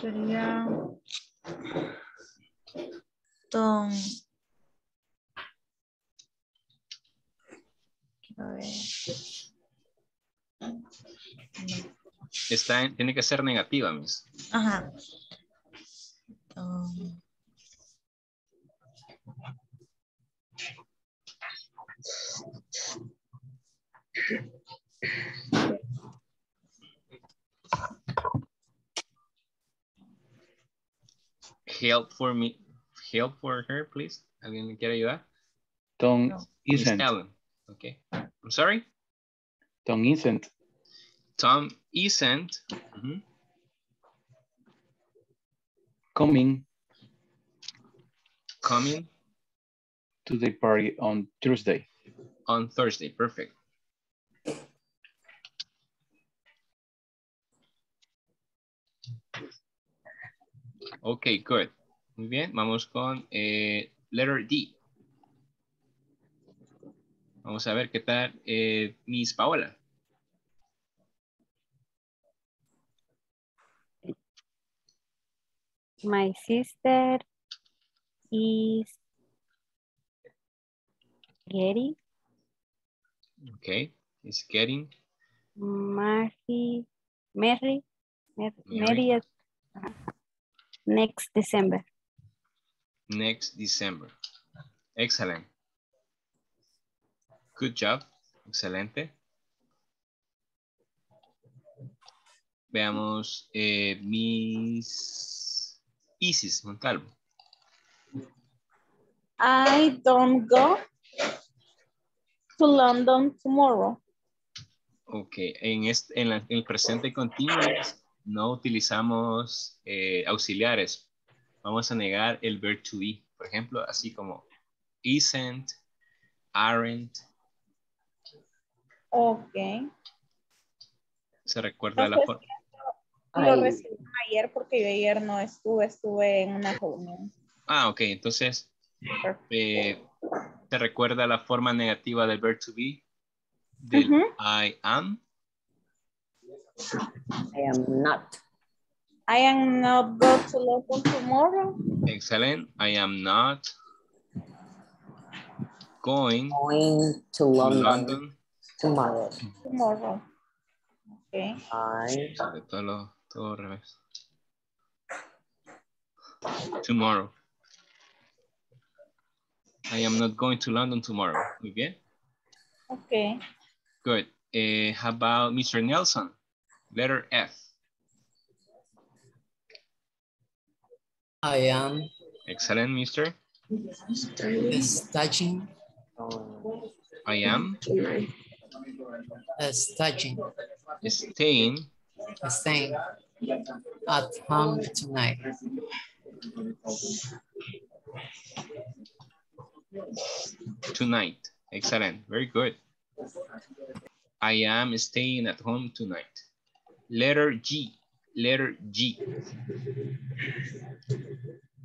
sería Don. A ver. Está, tiene que ser negativa, Miss. Ajá. Don. Help for me. Help for her, please. ¿Alguien me quiere ayudar? Tom no. Isn't. Okay. I'm sorry? Tom isn't. Tom isn't. Mm-hmm. Coming to the party on Thursday. On Thursday, perfect. Okay, good. Muy bien, vamos con letter D. Vamos a ver qué tal Miss Paola. My sister is getting. Okay, is getting. Married next December. Next December. Excellent. Good job. Excelente. Veamos Miss Isis Montalvo. I don't go to London tomorrow. Okay. En el presente continuo no utilizamos auxiliares. Vamos a negar el verbo to be. Por ejemplo, así como isn't, aren't. Ok. ¿Se recuerda entonces, la forma? Lo recibí ayer porque yo ayer no estuve en una reunión. Ah, ok. Entonces, ¿te recuerda la forma negativa del verbo to be? Del I am. I am not. I am not going to London tomorrow. Excellent. I am not going to London tomorrow. Tomorrow. Okay. Todo al revés. Tomorrow. I am not going to London tomorrow. Muy bien. Okay. Good. How about Mr. Nelson? Letter F. I am. Excellent, Mister. Studying. I am. Studying. Staying at home tonight. Tonight. Excellent. Very good. I am staying at home tonight. Letter G. Letter G.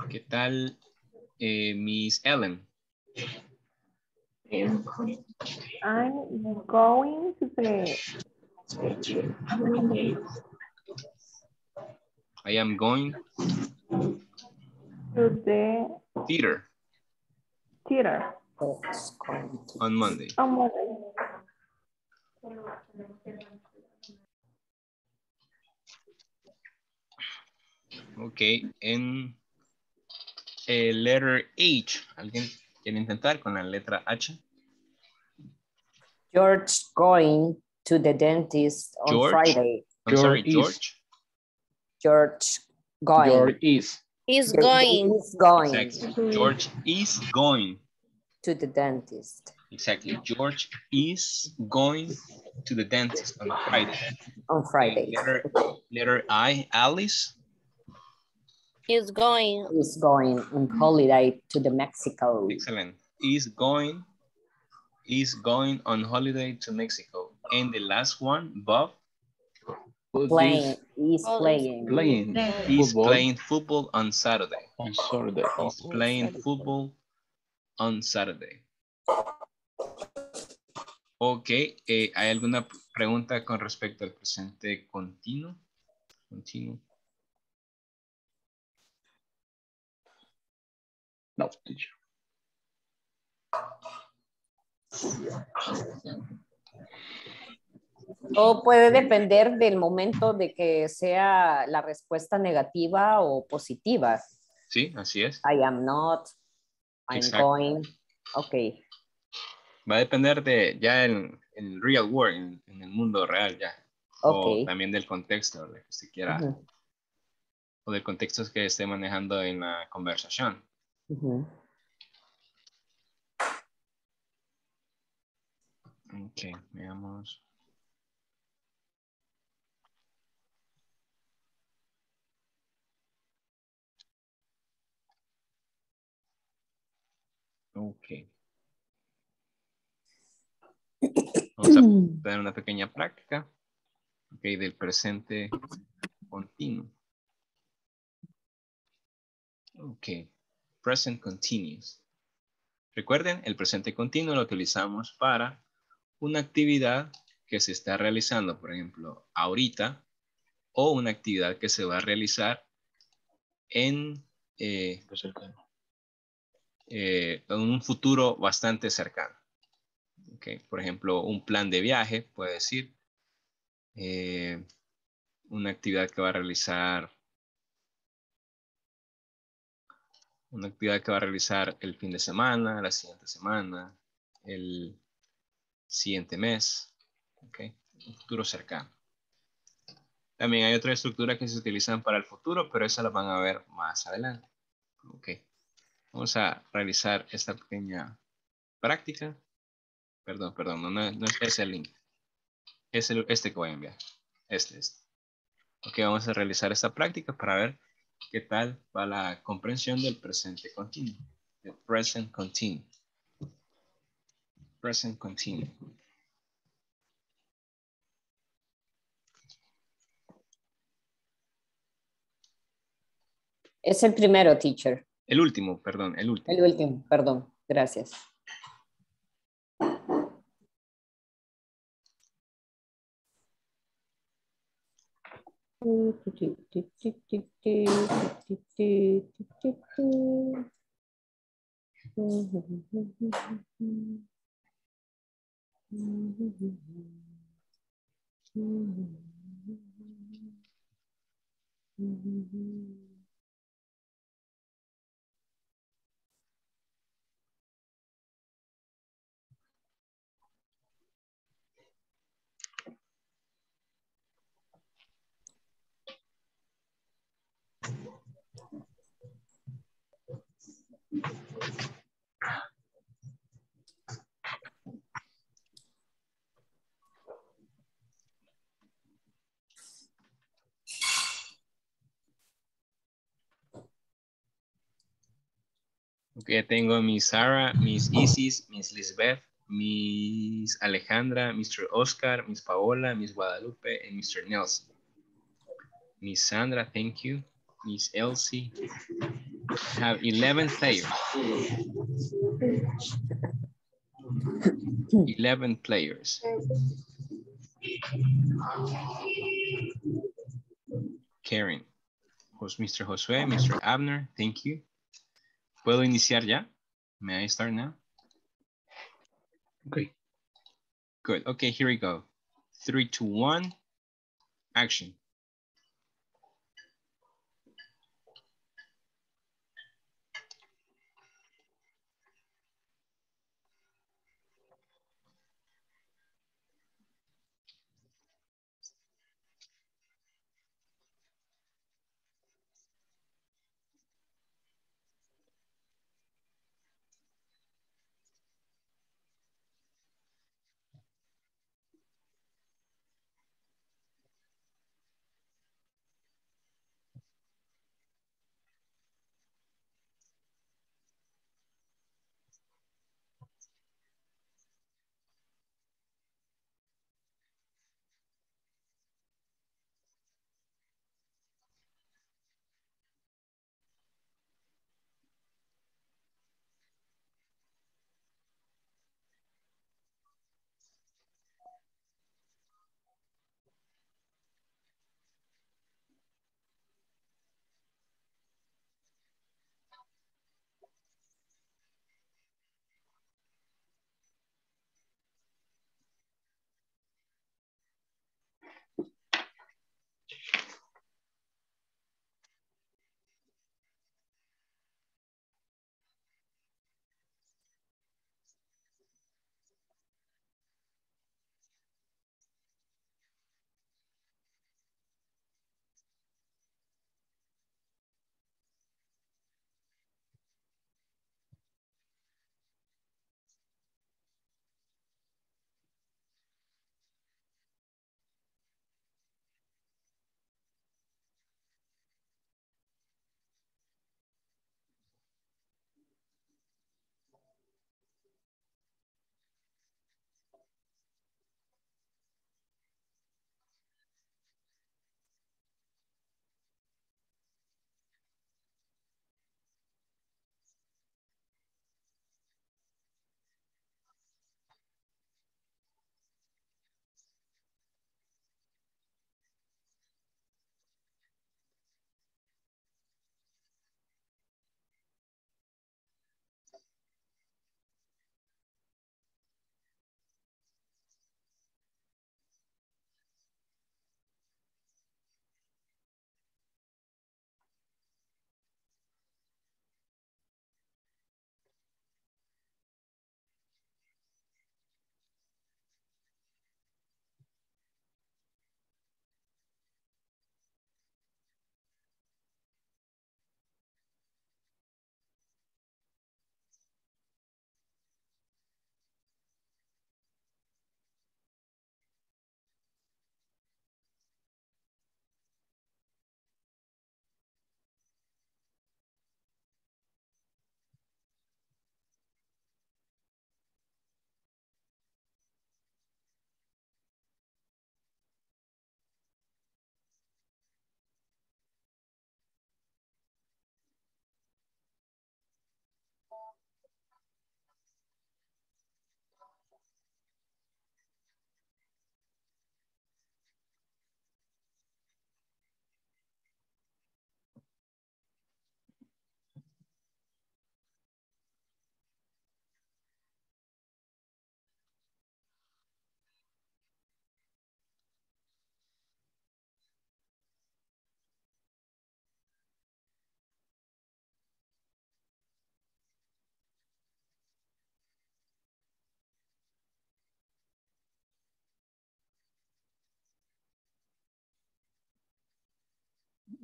¿Qué tal, Miss Ellen? I'm going to play. I am going to the theater. Theater. On Monday. On Monday. Okay, en letter H, ¿alguien quiere intentar con la letra H? George going to the dentist on George? Friday. I'm George sorry, is. George? George going. George is. Is going. Is going. Exactly. George is going. To the dentist. Exactly, George is going to the dentist on Friday. On Friday. Letter I, Alice. Is going on holiday to the Mexico. Excellent. Is going on holiday to Mexico. And the last one, Bob. Is playing football on Saturday. On Saturday. Is playing football on Saturday. Okay. ¿Hay alguna pregunta con respecto al presente continuo? No, teacher. Todo puede depender del momento de que sea la respuesta negativa o positiva. Sí, así es. I am not, I'm exacto. Going, ok. Va a depender de ya en real world, en el mundo real ya. Okay. O también del contexto, de que se quiera. Uh-huh. O del contexto que esté manejando en la conversación. Uh-huh. Ok, veamos. Ok. Vamos a dar una pequeña práctica. Ok, del presente continuo. Ok, present continuous. Recuerden, el presente continuo lo utilizamos para una actividad que se está realizando, por ejemplo, ahorita, o una actividad que se va a realizar en un futuro bastante cercano. Okay. Por ejemplo, un plan de viaje, puede decir, una actividad que va a realizar el fin de semana, la siguiente semana, el siguiente mes, okay. Un futuro cercano. También hay otras estructuras que se utilizan para el futuro, pero esas las van a ver más adelante. Okay. Vamos a realizar esta pequeña práctica. Perdón, no es el link. Es este que voy a enviar. Este. Ok, vamos a realizar esta práctica para ver qué tal va la comprensión del presente continuo. El present continuo. Present continuo. Es el primero, teacher. El último. El último, perdón. Gracias. Okay, tengo Miss Sara, Miss Isis, Miss Lisbeth, Miss Alejandra, Mr. Oscar, Miss Paola, Miss Guadalupe, and Mr. Nelson. Miss Sandra, thank you. Miss Elsie. Have 11 players. 11 players. Karen. Mr. Josué, Mr. Abner, thank you. ¿Puedo iniciar ya? May I start now? Okay. Good. Okay, here we go. 3, 2, 1. Action.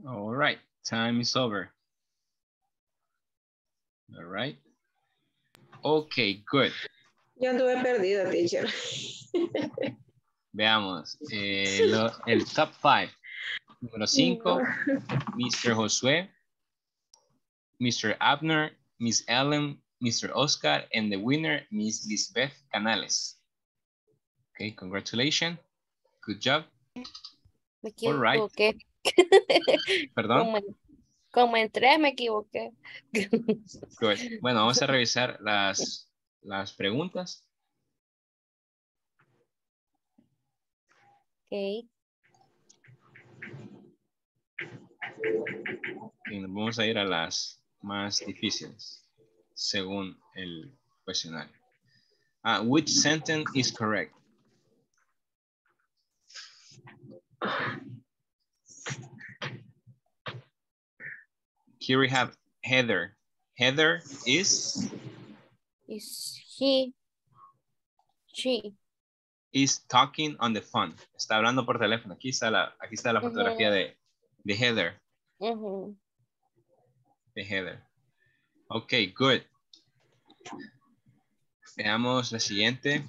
All right, time is over. All right. Okay, good. Yo anduve perdida, teacher. Veamos, el top 5. Número 5, Mr. Josué, Mr. Abner, Miss Ellen, Mr. Oscar, and the winner, Miss Lisbeth Canales. Okay, congratulations. Good job. Me equivoqué. All right. Perdón. Como entré, me equivoqué. Good. Bueno, vamos a revisar las preguntas. Ok. Y nos vamos a ir a las más difíciles, según el cuestionario. Which sentence is correct? Here we have Heather. Heather is? Is he, she. Is talking on the phone. Está hablando por teléfono. Aquí está la fotografía de Heather. De Heather. Ok, good. Veamos la siguiente.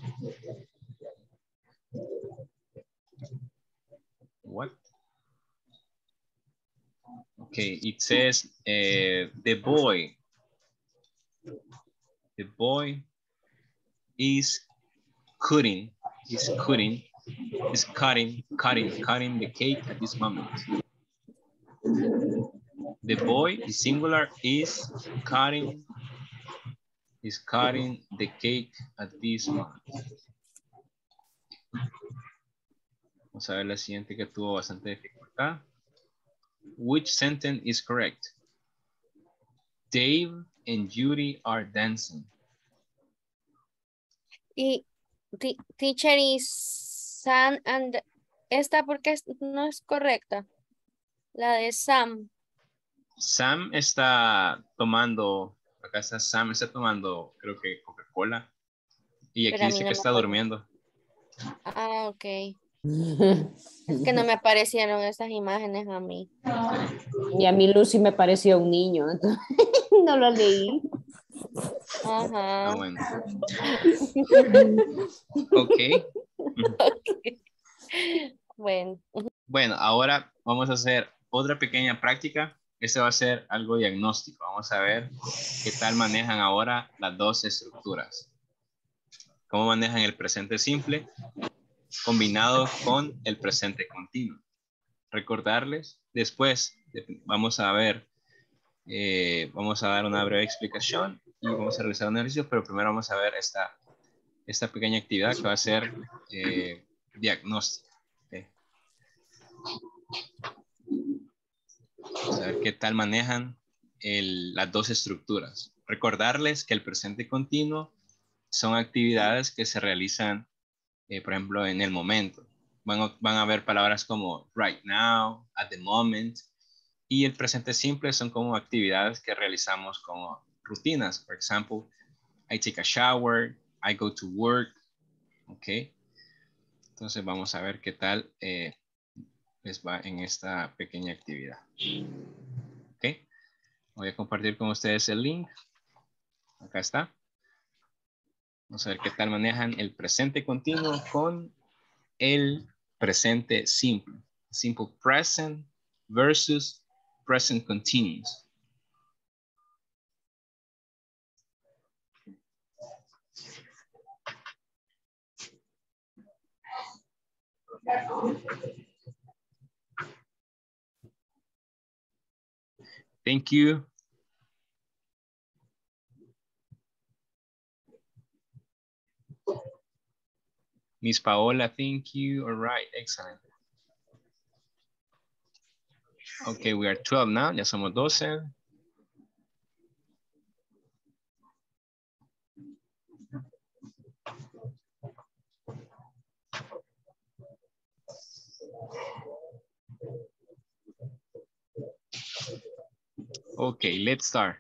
What? Okay, it says the boy. The boy is cutting. Is cutting the cake at this moment. The boy is singular. Is cutting the cake at this moment. Vamos a ver la siguiente que tuvo bastante dificultad. Which sentence is correct? Dave and Judy are dancing. Y teacher is Sam and... Esta porque no es correcta. La de Sam. Sam está tomando... Acá está Sam, está tomando creo que Coca-Cola. Y aquí dice que está durmiendo. Ah, ok. Es que no me aparecieron esas imágenes a mí. Y a mí Lucy me pareció un niño, entonces no lo leí. Ajá. Ah, bueno. Okay. Ok. Bueno. Bueno, ahora vamos a hacer otra pequeña práctica. Este va a ser algo diagnóstico. Vamos a ver qué tal manejan ahora las dos estructuras. Cómo manejan el presente simple combinado con el presente continuo. Recordarles, después vamos a ver, vamos a dar una breve explicación y vamos a realizar un ejercicio, pero primero vamos a ver esta pequeña actividad que va a ser diagnóstica. Okay. Vamos a ver qué tal manejan las dos estructuras. Recordarles que el presente continuo son actividades que se realizan por ejemplo, en el momento. Van a ver palabras como right now, at the moment. Y el presente simple son como actividades que realizamos como rutinas. Por ejemplo, I take a shower, I go to work. Ok. Entonces vamos a ver qué tal les va en esta pequeña actividad. Ok. Voy a compartir con ustedes el link. Acá está. Vamos a ver qué tal manejan el presente continuo con el presente simple. Simple present versus present continuous. Thank you. Miss Paola, thank you. All right, excellent. Okay, we are 12 now. Ya somos 12. Okay, let's start.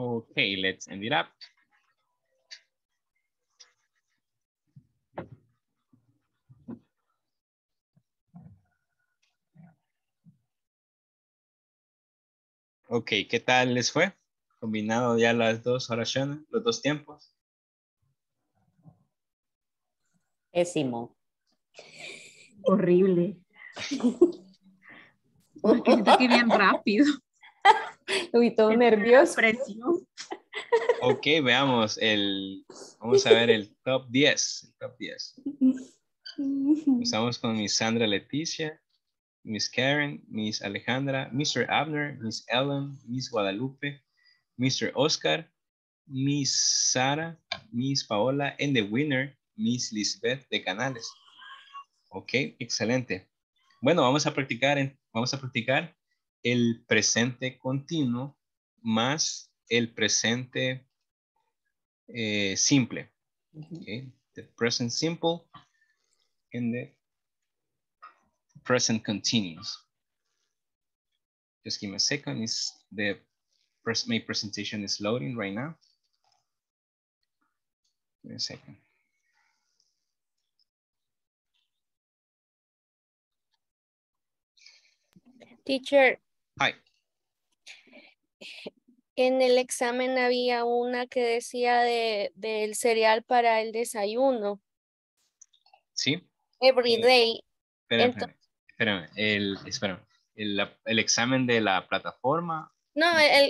Okay, let's end it up. Ok, ¿qué tal les fue? Combinado ya las dos oraciones, los dos tiempos. Pésimo. Horrible. Porque siento que bien rápido. Uy, todo nervioso. Presión. Ok, veamos. Vamos a ver el top 10. El top 10. Empezamos con Miss Sandra Leticia. Miss Karen, Miss Alejandra, Mr. Abner, Miss Ellen, Miss Guadalupe, Mr. Oscar, Miss Sara, Miss Paola, and the winner, Miss Lisbeth de Canales. Ok, excelente. Bueno, vamos a practicar el presente continuo más el presente simple. Okay. The present simple and the present continuous. Just give me a second. My presentation is loading right now. Give me a second. Teacher. Hi. En el examen había una que decía del cereal para el desayuno. Sí. Every day. Espérame, el examen de la plataforma. No,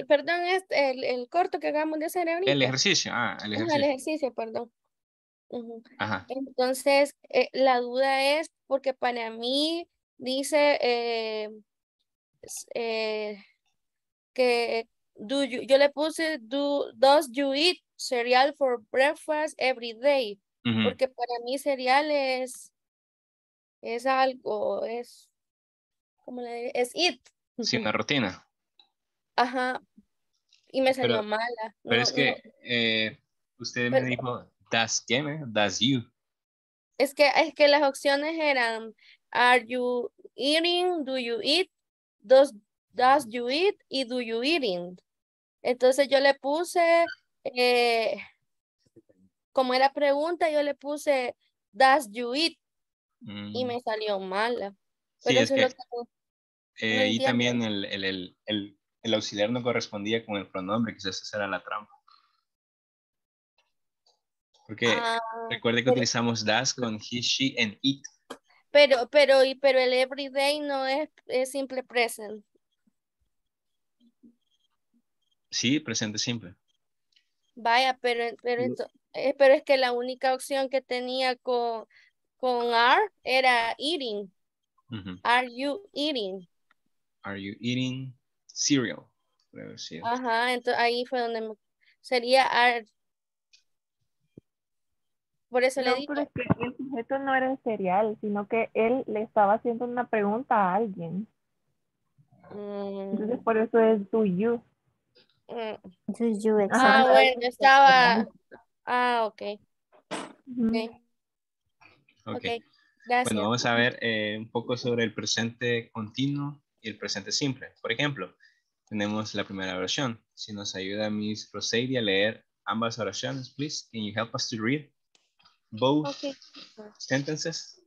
perdón, es el corto que acabamos de hacer ahorita. El ejercicio, el ejercicio, perdón. Uh-huh. Ajá. Entonces, la duda es porque para mí dice que yo le puse does you eat cereal for breakfast every day? Uh-huh. Porque para mí cereal es ¿cómo le diré? Es it. Sí, una rutina. Ajá. Y me salió mala. Pero no, es que no. Usted me dijo, ¿das qué? ¿Das you? Es que las opciones eran, ¿are you eating? ¿Do you eat? ¿Does you eat? Y ¿do you eating? Entonces yo le puse, como era pregunta, yo le puse, ¿does you eat? Y me salió mala. Pero sí, eso es lo que no y también el auxiliar no correspondía con el pronombre, quizás esa era la trampa. Porque recuerde que utilizamos das con he, she, and it. Pero el everyday no es simple present. Sí, presente simple. Vaya, pero es que la única opción que tenía con are era eating. Uh-huh. Are you eating? Are you eating cereal? Ajá, entonces ahí fue donde sería are. Por eso le digo. Pero es que el sujeto no era el cereal, sino que él le estaba haciendo una pregunta a alguien. Entonces por eso es do you. Do you exactly. Bueno, estaba. Ok. Uh-huh. Ok. Okay. Gracias. Bueno, vamos a ver un poco sobre el presente continuo y el presente simple. Por ejemplo, tenemos la primera oración. Si nos ayuda Miss Roseidi a leer ambas oraciones, please, can you help us to read both sentences?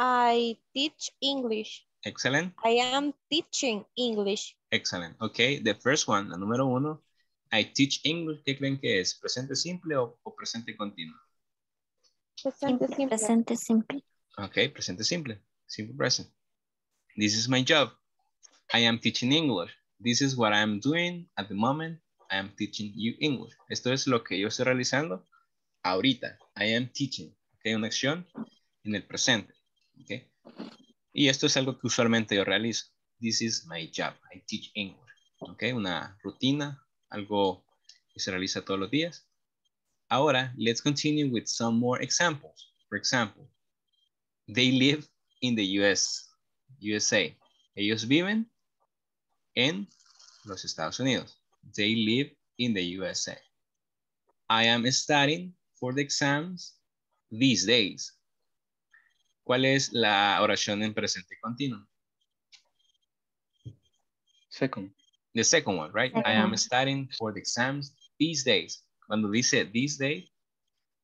I teach English. Excellent. I am teaching English. Excellent. Okay, the first one, la número uno, I teach English. ¿Qué creen que es? ¿Presente simple o presente continuo? Presente simple. Presente simple. Okay, presente simple. Simple present. This is my job. I am teaching English. This is what I am doing at the moment. I am teaching you English. Esto es lo que yo estoy realizando ahorita. I am teaching. Okay, una acción en el presente. Okay. Y esto es algo que usualmente yo realizo. This is my job. I teach English. Okay, una rutina, algo que se realiza todos los días. Ahora, let's continue with some more examples. For example, they live in the USA. Ellos viven en los Estados Unidos. They live in the USA. I am studying for the exams these days. ¿Cuál es la oración en presente continuo? Second. the second one, right? I am studying for the exams these days. Cuando dice these days,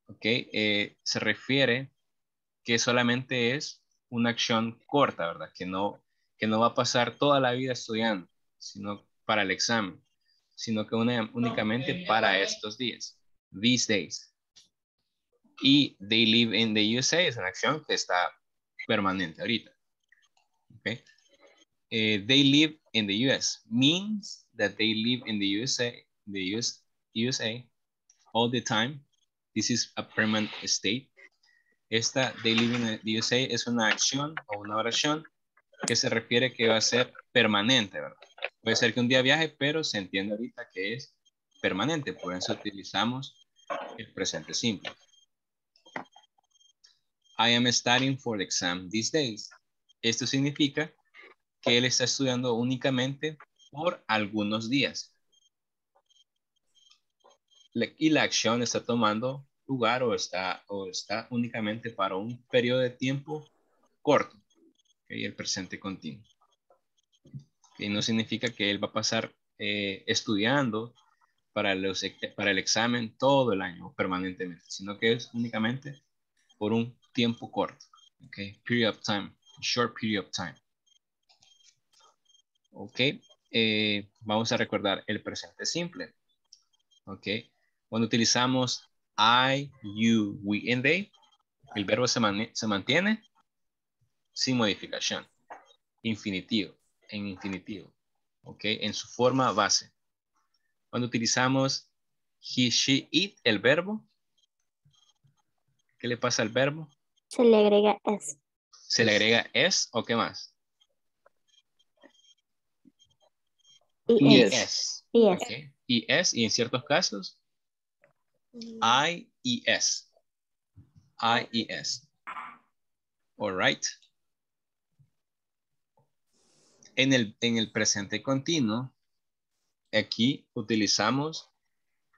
ok, se refiere que solamente es una acción corta, ¿verdad? Que no va a pasar toda la vida estudiando, sino para el examen, sino que únicamente para estos días, these days. Y they live in the USA es una acción que está permanente ahorita. Okay. They live in the US means that they live in the USA, USA all the time. This is a permanent state. Esta, they live in the USA, es una acción o una oración que se refiere que va a ser permanente, ¿verdad? Puede ser que un día viaje, pero se entiende ahorita que es permanente. Por eso utilizamos el presente simple. I am studying for the exam these days. Esto significa que él está estudiando únicamente por algunos días. Y la acción está tomando lugar o está únicamente para un periodo de tiempo corto. Okay, el presente continuo. Okay, no significa que él va a pasar estudiando para el examen todo el año permanentemente, sino que es únicamente por un tiempo corto. Okay, period of time, short period of time. Ok, vamos a recordar el presente simple. Ok, cuando utilizamos I, you, we, and they, el verbo se mantiene sin modificación. Infinitivo, en infinitivo. Ok, en su forma base. Cuando utilizamos he, she, it, el verbo, ¿qué le pasa al verbo? Se le agrega es. ¿Se le agrega es o qué más? ES. ES. Okay. ES, y en ciertos casos, IES. IES. All right. En el presente continuo, aquí utilizamos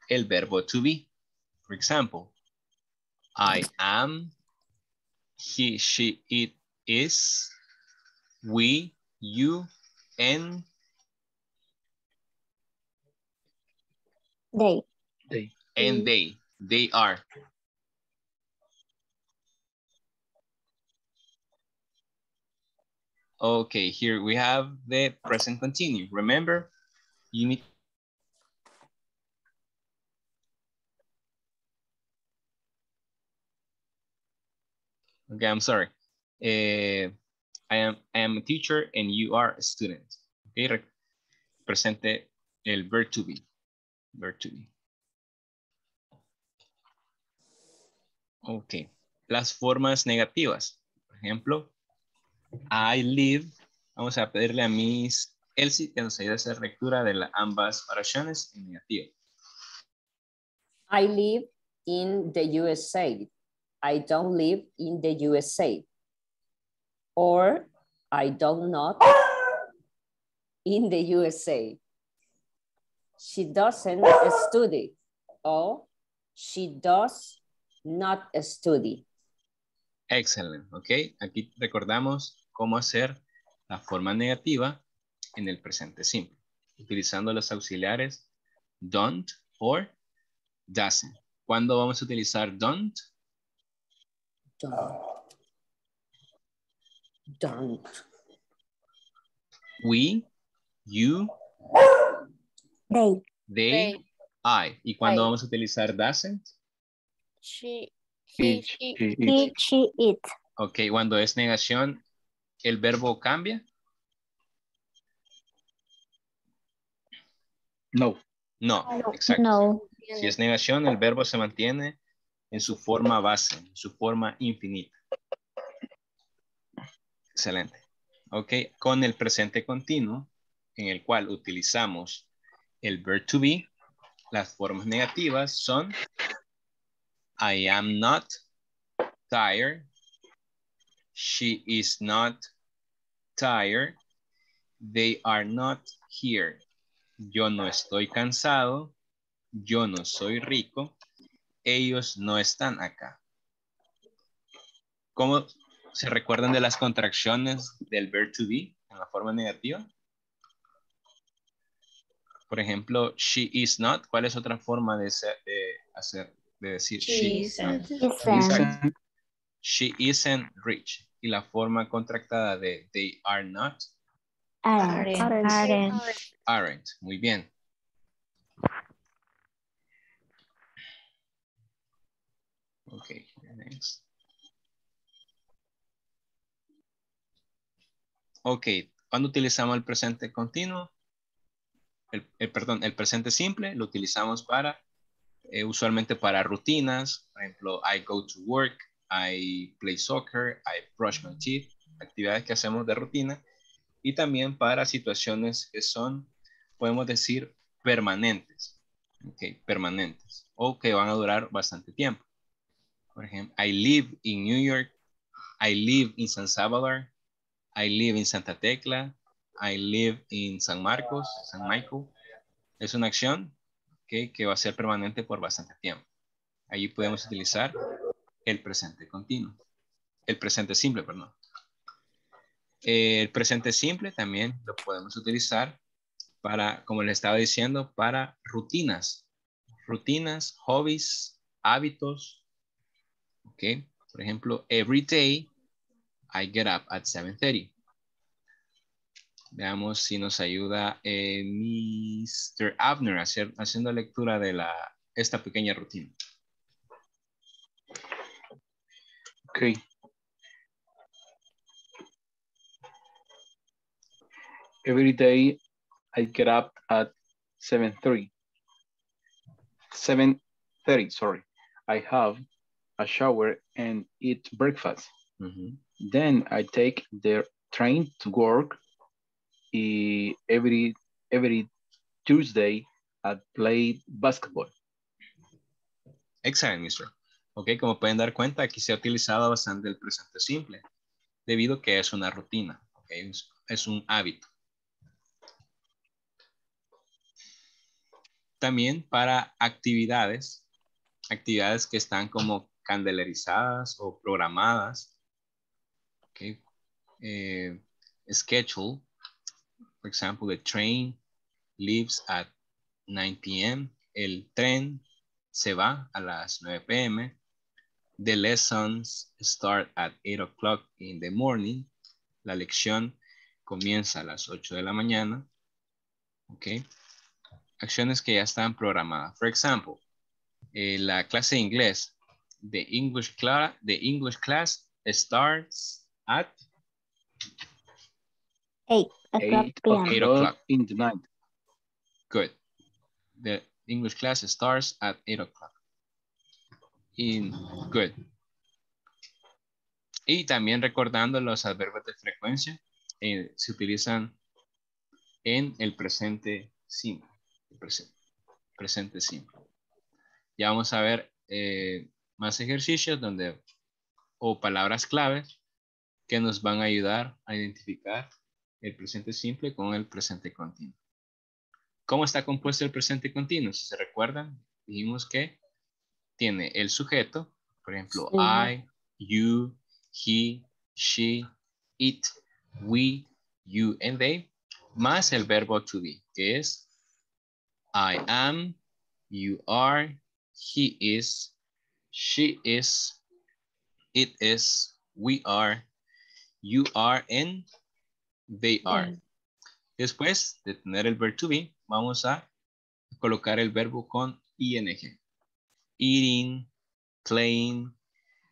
el verbo to be. For example, I am, he, she, it is, we, you, and they. And they are. Okay, here we have the present continuous. Remember, you need okay, I'm sorry. I am a teacher and you are a student. Okay, presente el verb to be. Virtually. Ok, las formas negativas. Por ejemplo, I live. Vamos a pedirle a Miss Elsie que nos ayude a hacer lectura de ambas oraciones en negativo. I live in the USA. I don't live in the USA. Or I don't not in the USA. She doesn't study. Oh, she does not study. Excellent. Ok, aquí recordamos cómo hacer la forma negativa en el presente simple, utilizando los auxiliares don't or doesn't. ¿Cuándo vamos a utilizar don't? Don't. We, you, They, I. ¿Y cuándo vamos a utilizar doesn't? She, it. Ok, cuando es negación, ¿el verbo cambia? No. No, exacto. No. Si es negación, el verbo se mantiene en su forma base, en su forma infinita. Excelente. Ok, con el presente continuo, en el cual utilizamos el verb to be, las formas negativas son I am not tired, she is not tired, they are not here, yo no estoy cansado, yo no soy rico, ellos no están acá. ¿Cómo se recuerdan de las contracciones del verb to be en la forma negativa? Por ejemplo, she is not. ¿Cuál es otra forma de, decir she isn't? She isn't rich. Y la forma contractada de they are not. Aren't. Muy bien. Okay, next. Ok, cuando utilizamos el presente continuo, el presente simple, lo utilizamos para, usualmente para rutinas, por ejemplo, I go to work, I play soccer, I brush my teeth, actividades que hacemos de rutina, y también para situaciones que son, podemos decir, permanentes, ok, permanentes, o que van a durar bastante tiempo. Por ejemplo, I live in New York, I live in San Salvador, I live in Santa Tecla, I live in San Marcos, San Michael. Es una acción que va a ser permanente por bastante tiempo. Allí podemos utilizar el presente continuo. El presente simple, perdón. El presente simple también lo podemos utilizar para, como les estaba diciendo, para rutinas. Rutinas, hobbies, hábitos. Okay. Por ejemplo, every day I get up at 7:30. Veamos si nos ayuda Mr. Abner haciendo lectura de esta pequeña rutina. Ok. Every day I get up at 7:30, sorry. I have a shower and eat breakfast. Mm-hmm. Then I take the train to work every Tuesday. I play basketball. Excelente, mister. Ok, como pueden dar cuenta, aquí se ha utilizado bastante el presente simple, debido a que es una rutina, okay? Es un hábito. También para actividades, actividades que están como candelarizadas o programadas. Okay. Schedule, for example, the train leaves at 9 p.m. El tren se va a las 9 p.m. The lessons start at 8 o'clock in the morning. La lección comienza a las 8 de la mañana. Okay. Acciones que ya están programadas. For example, la clase de inglés. The English class starts at 8 o'clock in the night. Good. The English class starts at 8 o'clock. Good. Y también recordando los adverbios de frecuencia, se utilizan en el presente simple. Presente simple. Ya vamos a ver más ejercicios o palabras claves que nos van a ayudar a identificar el presente simple con el presente continuo. ¿Cómo está compuesto el presente continuo? Si se recuerdan, dijimos que tiene el sujeto, por ejemplo, sí. I, you, he, she, it, we, you, and they, más el verbo to be, que es I am, you are, he is, she is, it is, we are, you are and they are. Después de tener el verbo to be, vamos a colocar el verbo con ing. Eating, playing,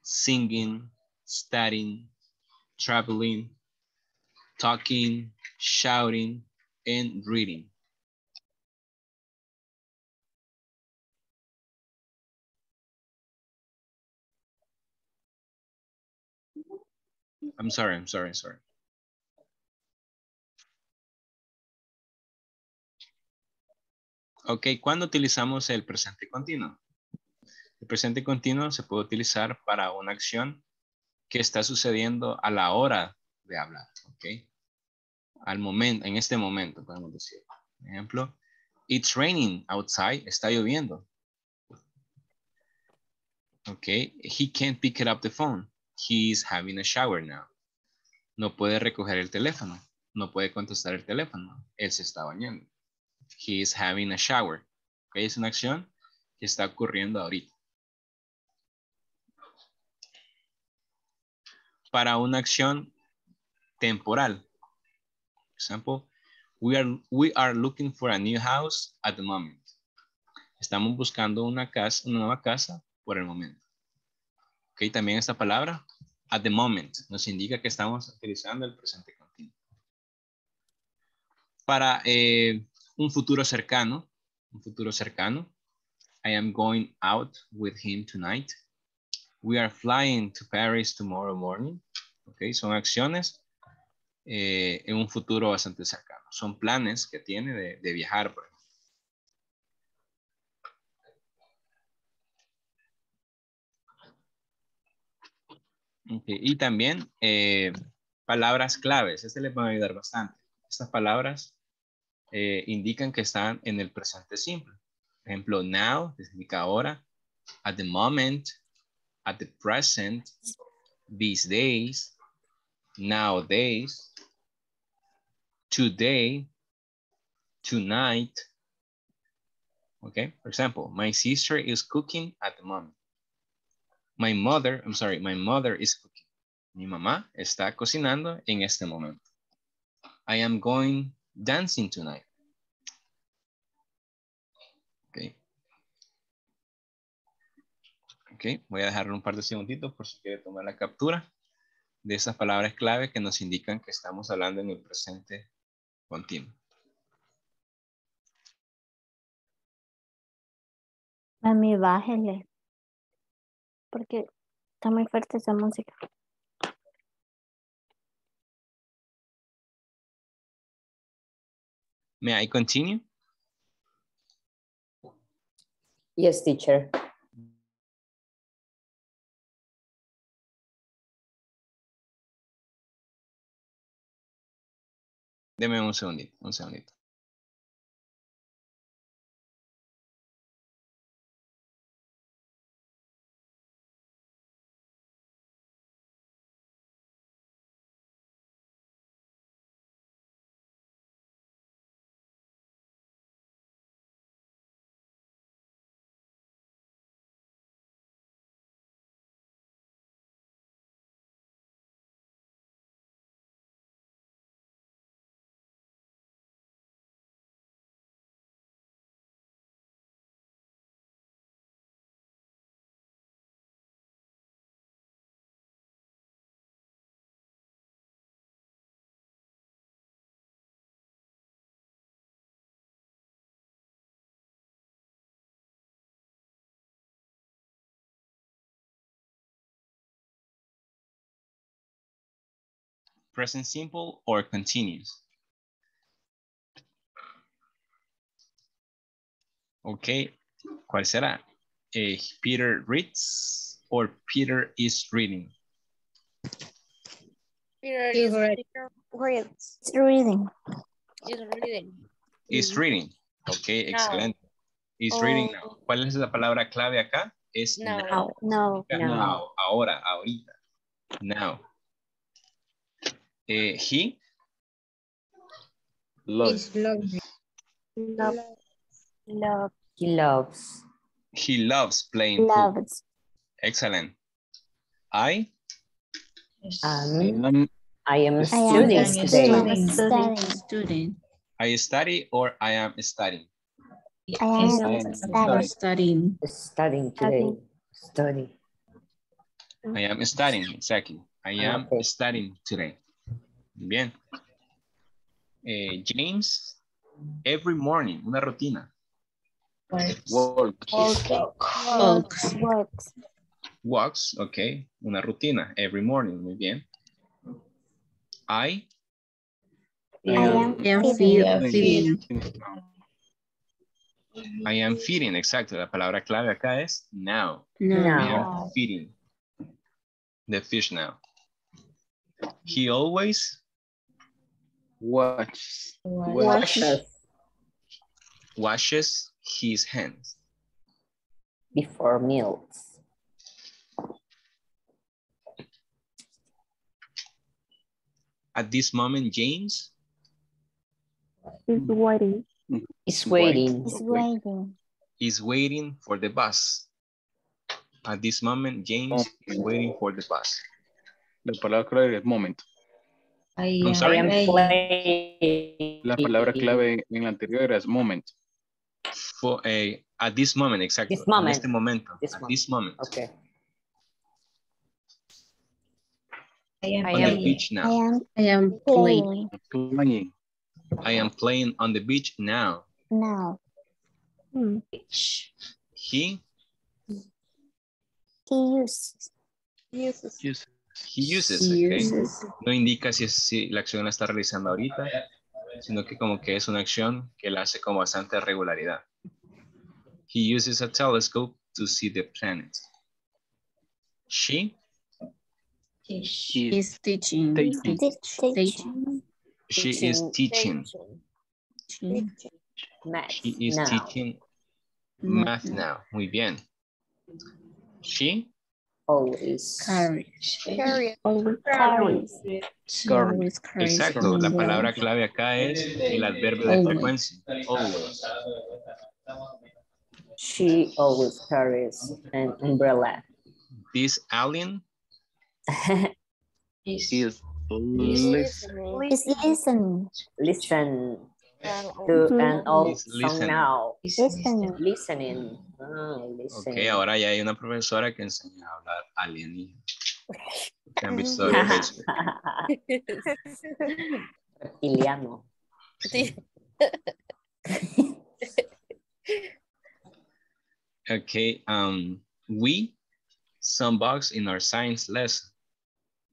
singing, studying, traveling, talking, shouting, and reading. I'm sorry. Ok, ¿cuándo utilizamos el presente continuo? El presente continuo se puede utilizar para una acción que está sucediendo a la hora de hablar, ok. En este momento, podemos decir. Por ejemplo, it's raining outside, está lloviendo. Ok, he can't pick up the phone. He is having a shower now. No puede recoger el teléfono. No puede contestar el teléfono. Él se está bañando. He is having a shower. Okay, es una acción que está ocurriendo ahorita. Para una acción temporal. For example, we are looking for a new house at the moment. Estamos buscando una casa, una nueva casa por el momento. Ok, también esta palabra, at the moment, nos indica que estamos utilizando el presente continuo. Para un futuro cercano, I am going out with him tonight. We are flying to Paris tomorrow morning. Ok, son acciones en un futuro bastante cercano. Son planes que tiene de viajar, por ejemplo. Okay. Y también palabras claves. Este les va a ayudar bastante. Estas palabras indican que están en el presente simple. Por ejemplo, now significa ahora, at the moment, at the present, these days, nowadays, today, tonight. Okay, for example, my sister is cooking at the moment. My mother is cooking. Mi mamá está cocinando en este momento. I am going dancing tonight. Okay. Okay, voy a dejar un par de segunditos por si quiere tomar la captura de esas palabras clave que nos indican que estamos hablando en el presente continuo. Mami, bájele. Porque está muy fuerte esa música. May I continue? Yes, teacher. Deme un segundito, Present simple or continuous. Okay, ¿cuál será? Peter reads or Peter is reading? Peter is reading. Okay, no. Excelente. Is reading now. ¿Cuál es la palabra clave acá? Es no. Now. No. Now. Ahora, ahorita. Now. He loves. He loves playing football. Excellent. I am studying. I study or I am studying? I am studying today. I am studying, exactly. I am studying today. Bien. James, every morning, una rutina. Walks, ok. Una rutina, every morning, muy bien. I am feeding, exacto. La palabra clave acá es now. I am feeding the fish now. He always... Washes his hands before meals. At this moment, James is waiting. Is waiting. Is waiting. Is waiting for the bus. At this moment, James is waiting for the bus. La palabra clave es momento. La palabra clave en la anterior era moment. For a, at this moment, exactly. This moment. En este momento. This at moment. This moment. Okay. I am on the beach now. I am playing. I am playing on the beach now. Now. He uses. Okay. No indica si la acción la está realizando ahorita, sino que como que es una acción que la hace con bastante regularidad. He uses a telescope to see the planet. She is teaching math now. Muy bien. She always carries. Exacto. La palabra clave acá es el adverbio de frecuencia. Always. She always carries an umbrella. This alien is listening to an old song now. Listening. Okay, ahora ya hay una profesora que enseña a hablar alienígena. Reptiliano. Okay, we sandbox in our science lesson.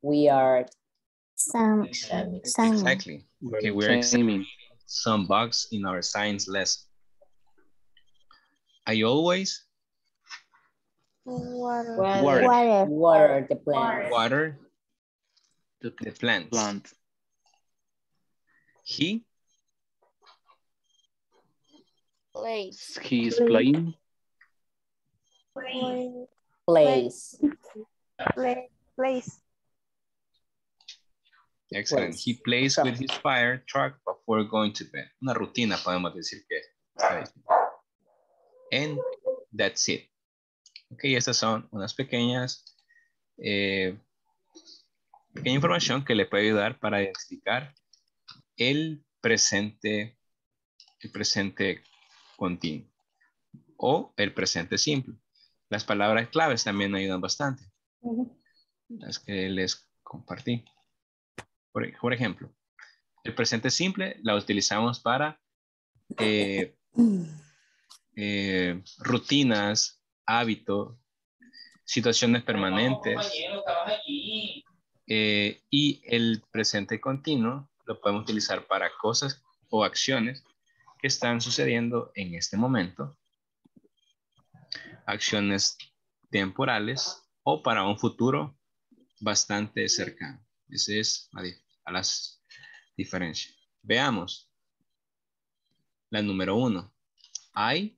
We are exactly. Okay, we're examining some bugs in our science lesson. I always water the plant. Water the plant. He plays. He is playing. Plays. Excellent. He plays with his fire truck before going to bed. Una rutina, podemos decir que. Right. And that's it. Ok, estas son unas pequeñas, pequeña información que le puede ayudar para identificar el presente continuo o el presente simple. Las palabras claves también ayudan bastante. Las que les compartí. Por ejemplo, el presente simple la utilizamos para rutinas, hábitos, situaciones permanentes. Y el presente continuo lo podemos utilizar para cosas o acciones que están sucediendo en este momento. Acciones temporales o para un futuro bastante cercano. Esa es a las diferencias. Veamos. La número 1. I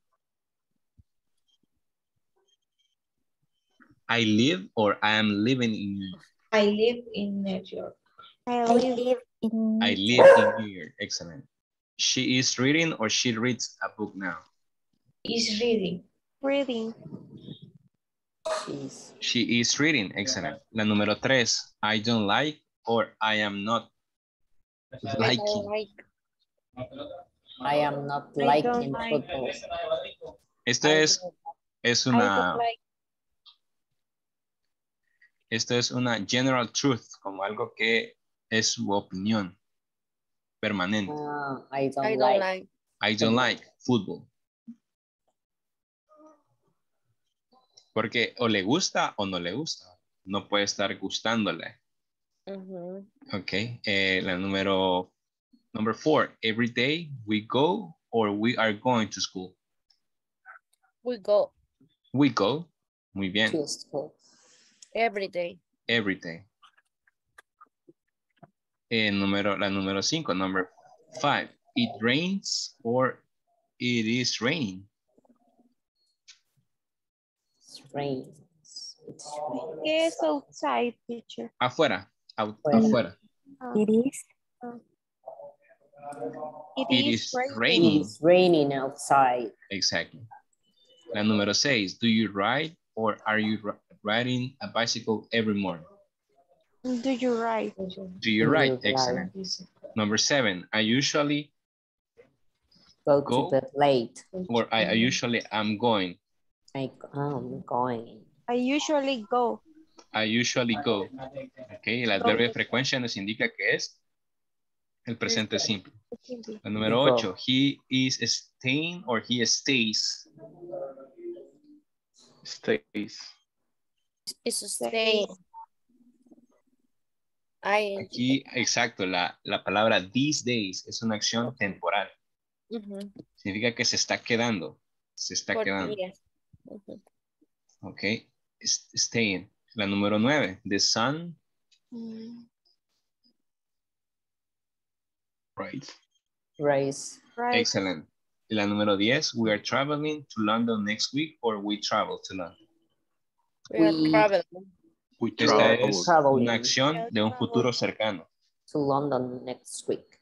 live or I am living in New York. I live in New York. I live in New York. Excellent. She is reading or she reads a book now? Is reading. Reading. She is reading. Excellent. La número 3. I don't like or I am not liking. I am not liking football. Esto es una general truth, como algo que es su opinión permanente. I don't like football. Porque o le gusta o no le gusta. No puede estar gustándole. Ok. La número 4. Every day we go or we are going to school. We go. Muy bien. To school. Every day. La número 5. Number 5. It rains or it is raining. Rains. ¿Qué es outside, teacher? Afuera. It is. It is raining. It is raining outside. Exactly. La número 6. Do you ride or are you riding a bicycle every morning? Do you ride? Do you ride? Excellent. Number 7. I usually go to bed late. Or I usually go. Okay, el adverbio de frecuencia nos indica que es el presente simple. El número 8, he is staying or he stays. Stays. Stay. Aquí, exacto, la palabra these days es una acción temporal. Significa que se está quedando. Se está quedando. Ok, staying. La número 9, the sun. Rise. Excellent. La número 10, we are traveling to London next week or we travel to London. We travel. Una acción de un futuro cercano. To London next week.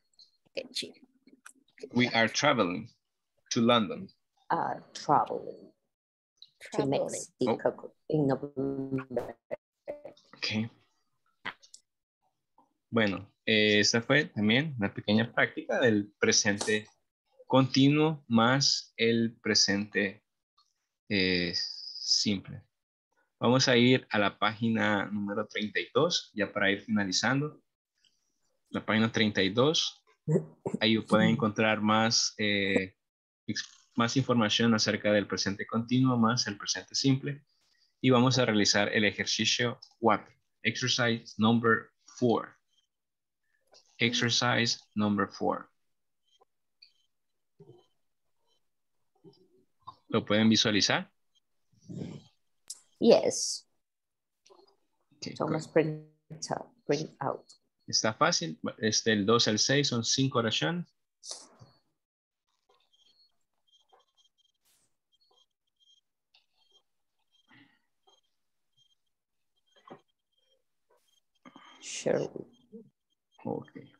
We are traveling to London. To Mexico in November. Okay. Bueno, esta fue también una pequeña práctica del presente continuo más el presente simple. Vamos a ir a la página número 32, ya para ir finalizando. La página 32, ahí pueden encontrar más más información acerca del presente continuo más el presente simple. Y vamos a realizar el ejercicio 4. Exercise number 4. Exercise number 4. ¿Lo pueden visualizar? Yes. Okay, Thomas, print out. Está fácil. El 2 al 6 son 5 oraciones. Sure. Okay.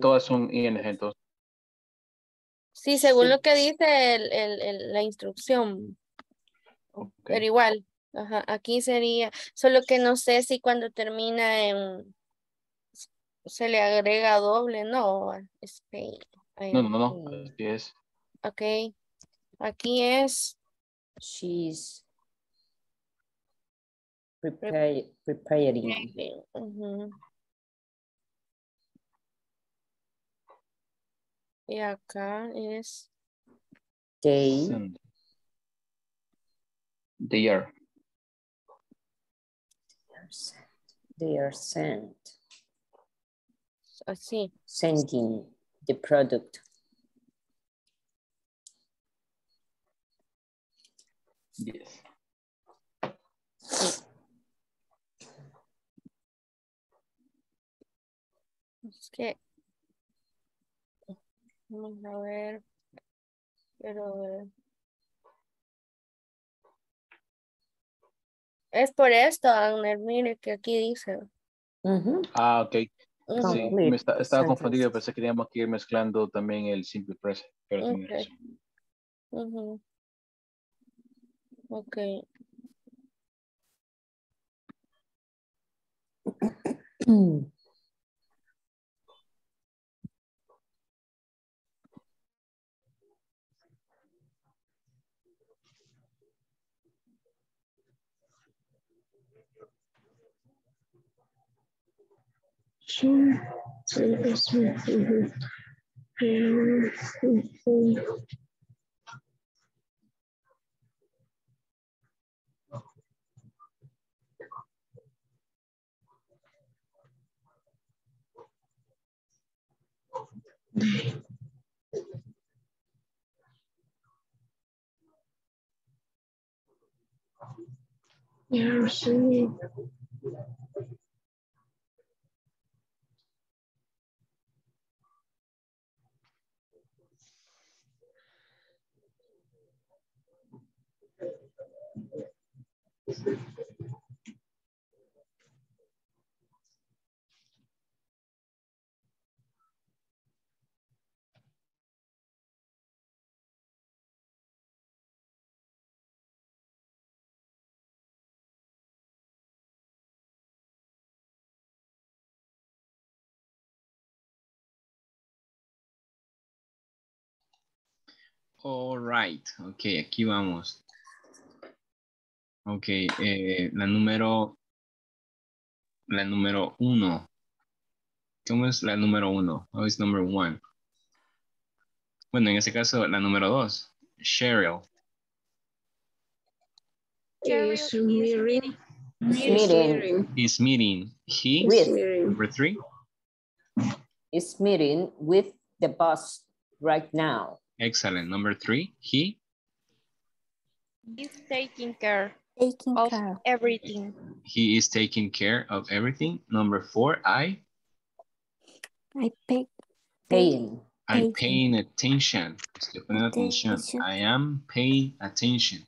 Todas son ING entonces. Sí, según sí. Lo que dice la instrucción. Okay. Pero igual, ajá, aquí sería, solo que no sé si cuando termina en se le agrega doble, no. No, así es. Ok, aquí es she's preparing. Uh-huh. Y acá es they are sent. Así. Sending the product. Yes. Es que vamos a ver, pero es por esto, Agner, mire que aquí dice. Uh-huh. Ah, ok. Uh-huh. Sí, me estaba confundido, pensé que teníamos que ir mezclando también el simple present. Pero okay. Tiene razón. Uh-huh. Ok. All right, ok, aquí vamos. Ok, la número uno. ¿Cómo es la número uno? Oh, es number one. Bueno, en ese caso, la número dos. Cheryl. Is meeting. Is meeting. He? With. Number three. Is meeting with the boss right now. Excellent. Number three, he? He's taking care of everything. He is taking care of everything. Number four, I? I'm paying attention. I am paying attention.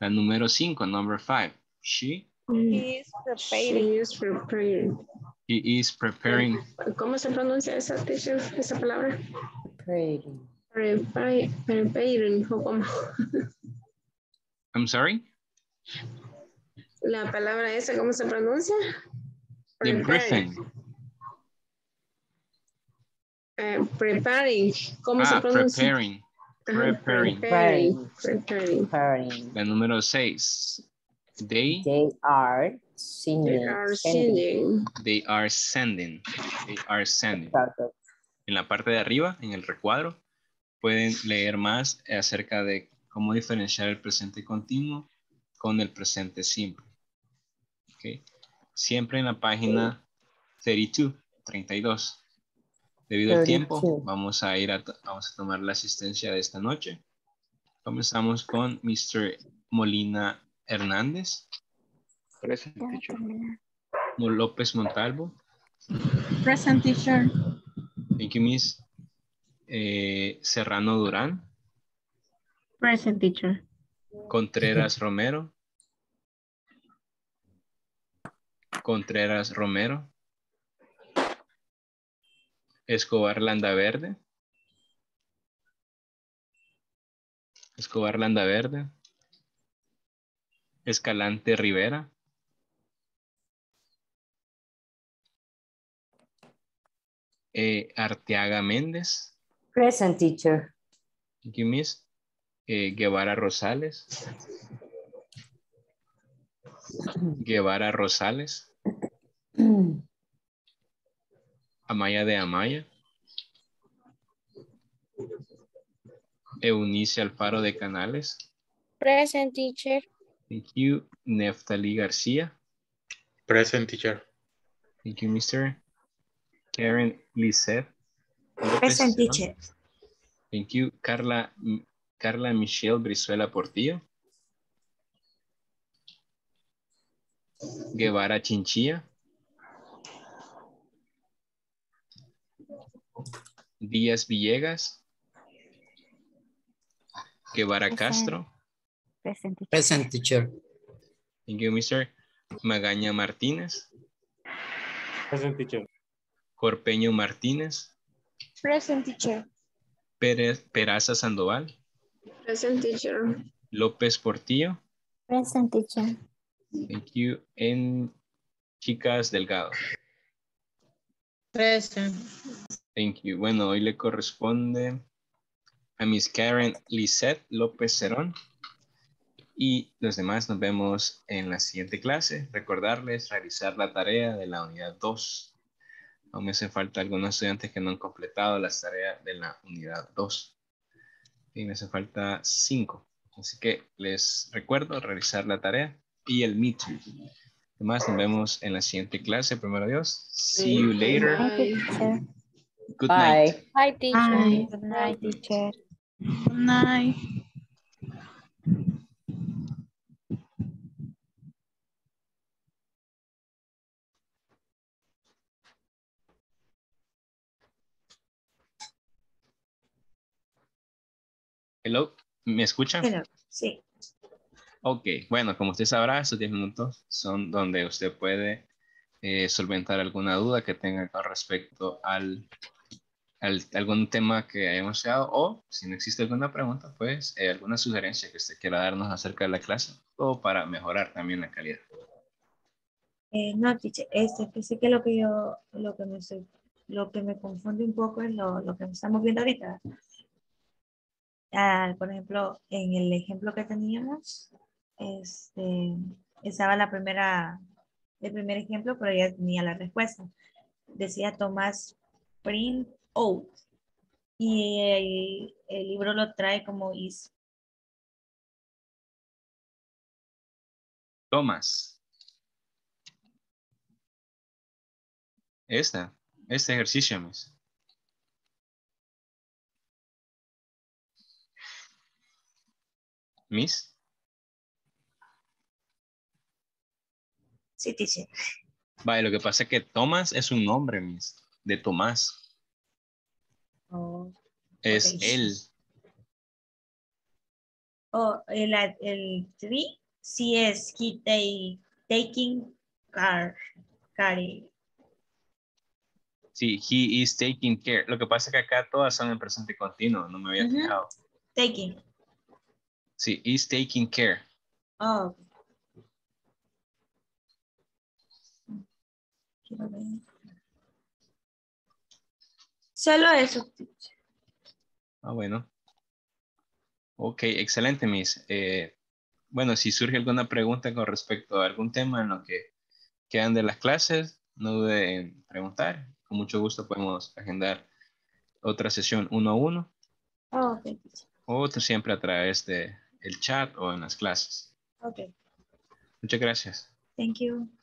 La número cinco, number five, she? He is preparing. She is preparing. He is preparing. ¿Cómo se pronuncia esa palabra? Preparing. Preparing. I'm sorry? La palabra esa, ¿cómo se pronuncia? The briefing. Preparing. ¿Cómo se pronuncia? Preparing. Preparing. La número seis. They are sending. En la parte de arriba, en el recuadro, pueden leer más acerca de cómo diferenciar el presente continuo con el presente simple. ¿Okay? Siempre en la página 32. Debido al tiempo, vamos a tomar la asistencia de esta noche. Comenzamos con Mr. Molina Hernández. Present, teacher. López Montalvo. Present, teacher. Thank you, Miss. Serrano Durán. Present, teacher. Contreras Romero. Escobar Landaverde. Escobar Landaverde. Escalante Rivera. Arteaga Méndez. Present, teacher. Thank you, miss. Guevara Rosales. Guevara Rosales. Amaya de Amaya. Eunice Alfaro de Canales. Present, teacher. Thank you. Neftali García. Present, teacher. Thank you, mister. Karen Liseth. Present, teacher. Thank you. Carla Michelle Brizuela Portillo. Guevara Chinchia. Díaz Villegas. Guevara Castro. Present, teacher. Present, teacher. Thank you, mister. Magaña Martínez. Present, teacher. Corpeño Martínez. Present, teacher. Peraza Sandoval. Present, teacher. López Portillo. Present, teacher. Thank you. And Chicas Delgado. Present. Thank you. Bueno, hoy le corresponde a Miss Karen Liseth López Cerón. Y los demás nos vemos en la siguiente clase. Recordarles realizar la tarea de la unidad 2. Aún me hace falta algunos estudiantes que no han completado las tareas de la unidad 2. Y me hace falta 5. Así que les recuerdo realizar la tarea y el meet. Además, nos vemos en la siguiente clase. Primero Dios. See you later. Bye. Good night. Bye, teacher. Bye. Good night, teacher. Good night. Hello, ¿me escuchan? Hello. Sí. Ok, bueno, como usted sabrá, estos 10 minutos son donde usted puede solventar alguna duda que tenga con respecto al algún tema que hayamos dado, o si no existe alguna pregunta, pues alguna sugerencia que usted quiera darnos acerca de la clase o para mejorar también la calidad. No, teacher, pensé que lo que me confunde un poco es lo que estamos viendo ahorita. Por ejemplo, en el ejemplo que teníamos, estaba el primer ejemplo, pero ya tenía la respuesta. Decía Tomás print out. Y el libro lo trae como is. Tomás. Este ejercicio, mis. Miss. Sí, teacher. Vale, lo que pasa es que Tomás es un nombre, Miss, de Tomás. Oh, es okay. Él. Oh, el three, sí es he taking care. Sí, he is taking care. Lo que pasa es que acá todas son en presente continuo, no me había fijado. Taking. Sí, is taking care. Oh. Solo eso. Bueno. Ok, excelente, Miss. Bueno, si surge alguna pregunta con respecto a algún tema en lo que quedan de las clases, no dude en preguntar. Con mucho gusto podemos agendar otra sesión 1 a 1. Oh, ok. O siempre a través de el chat o en las clases. Ok. Muchas gracias. Thank you.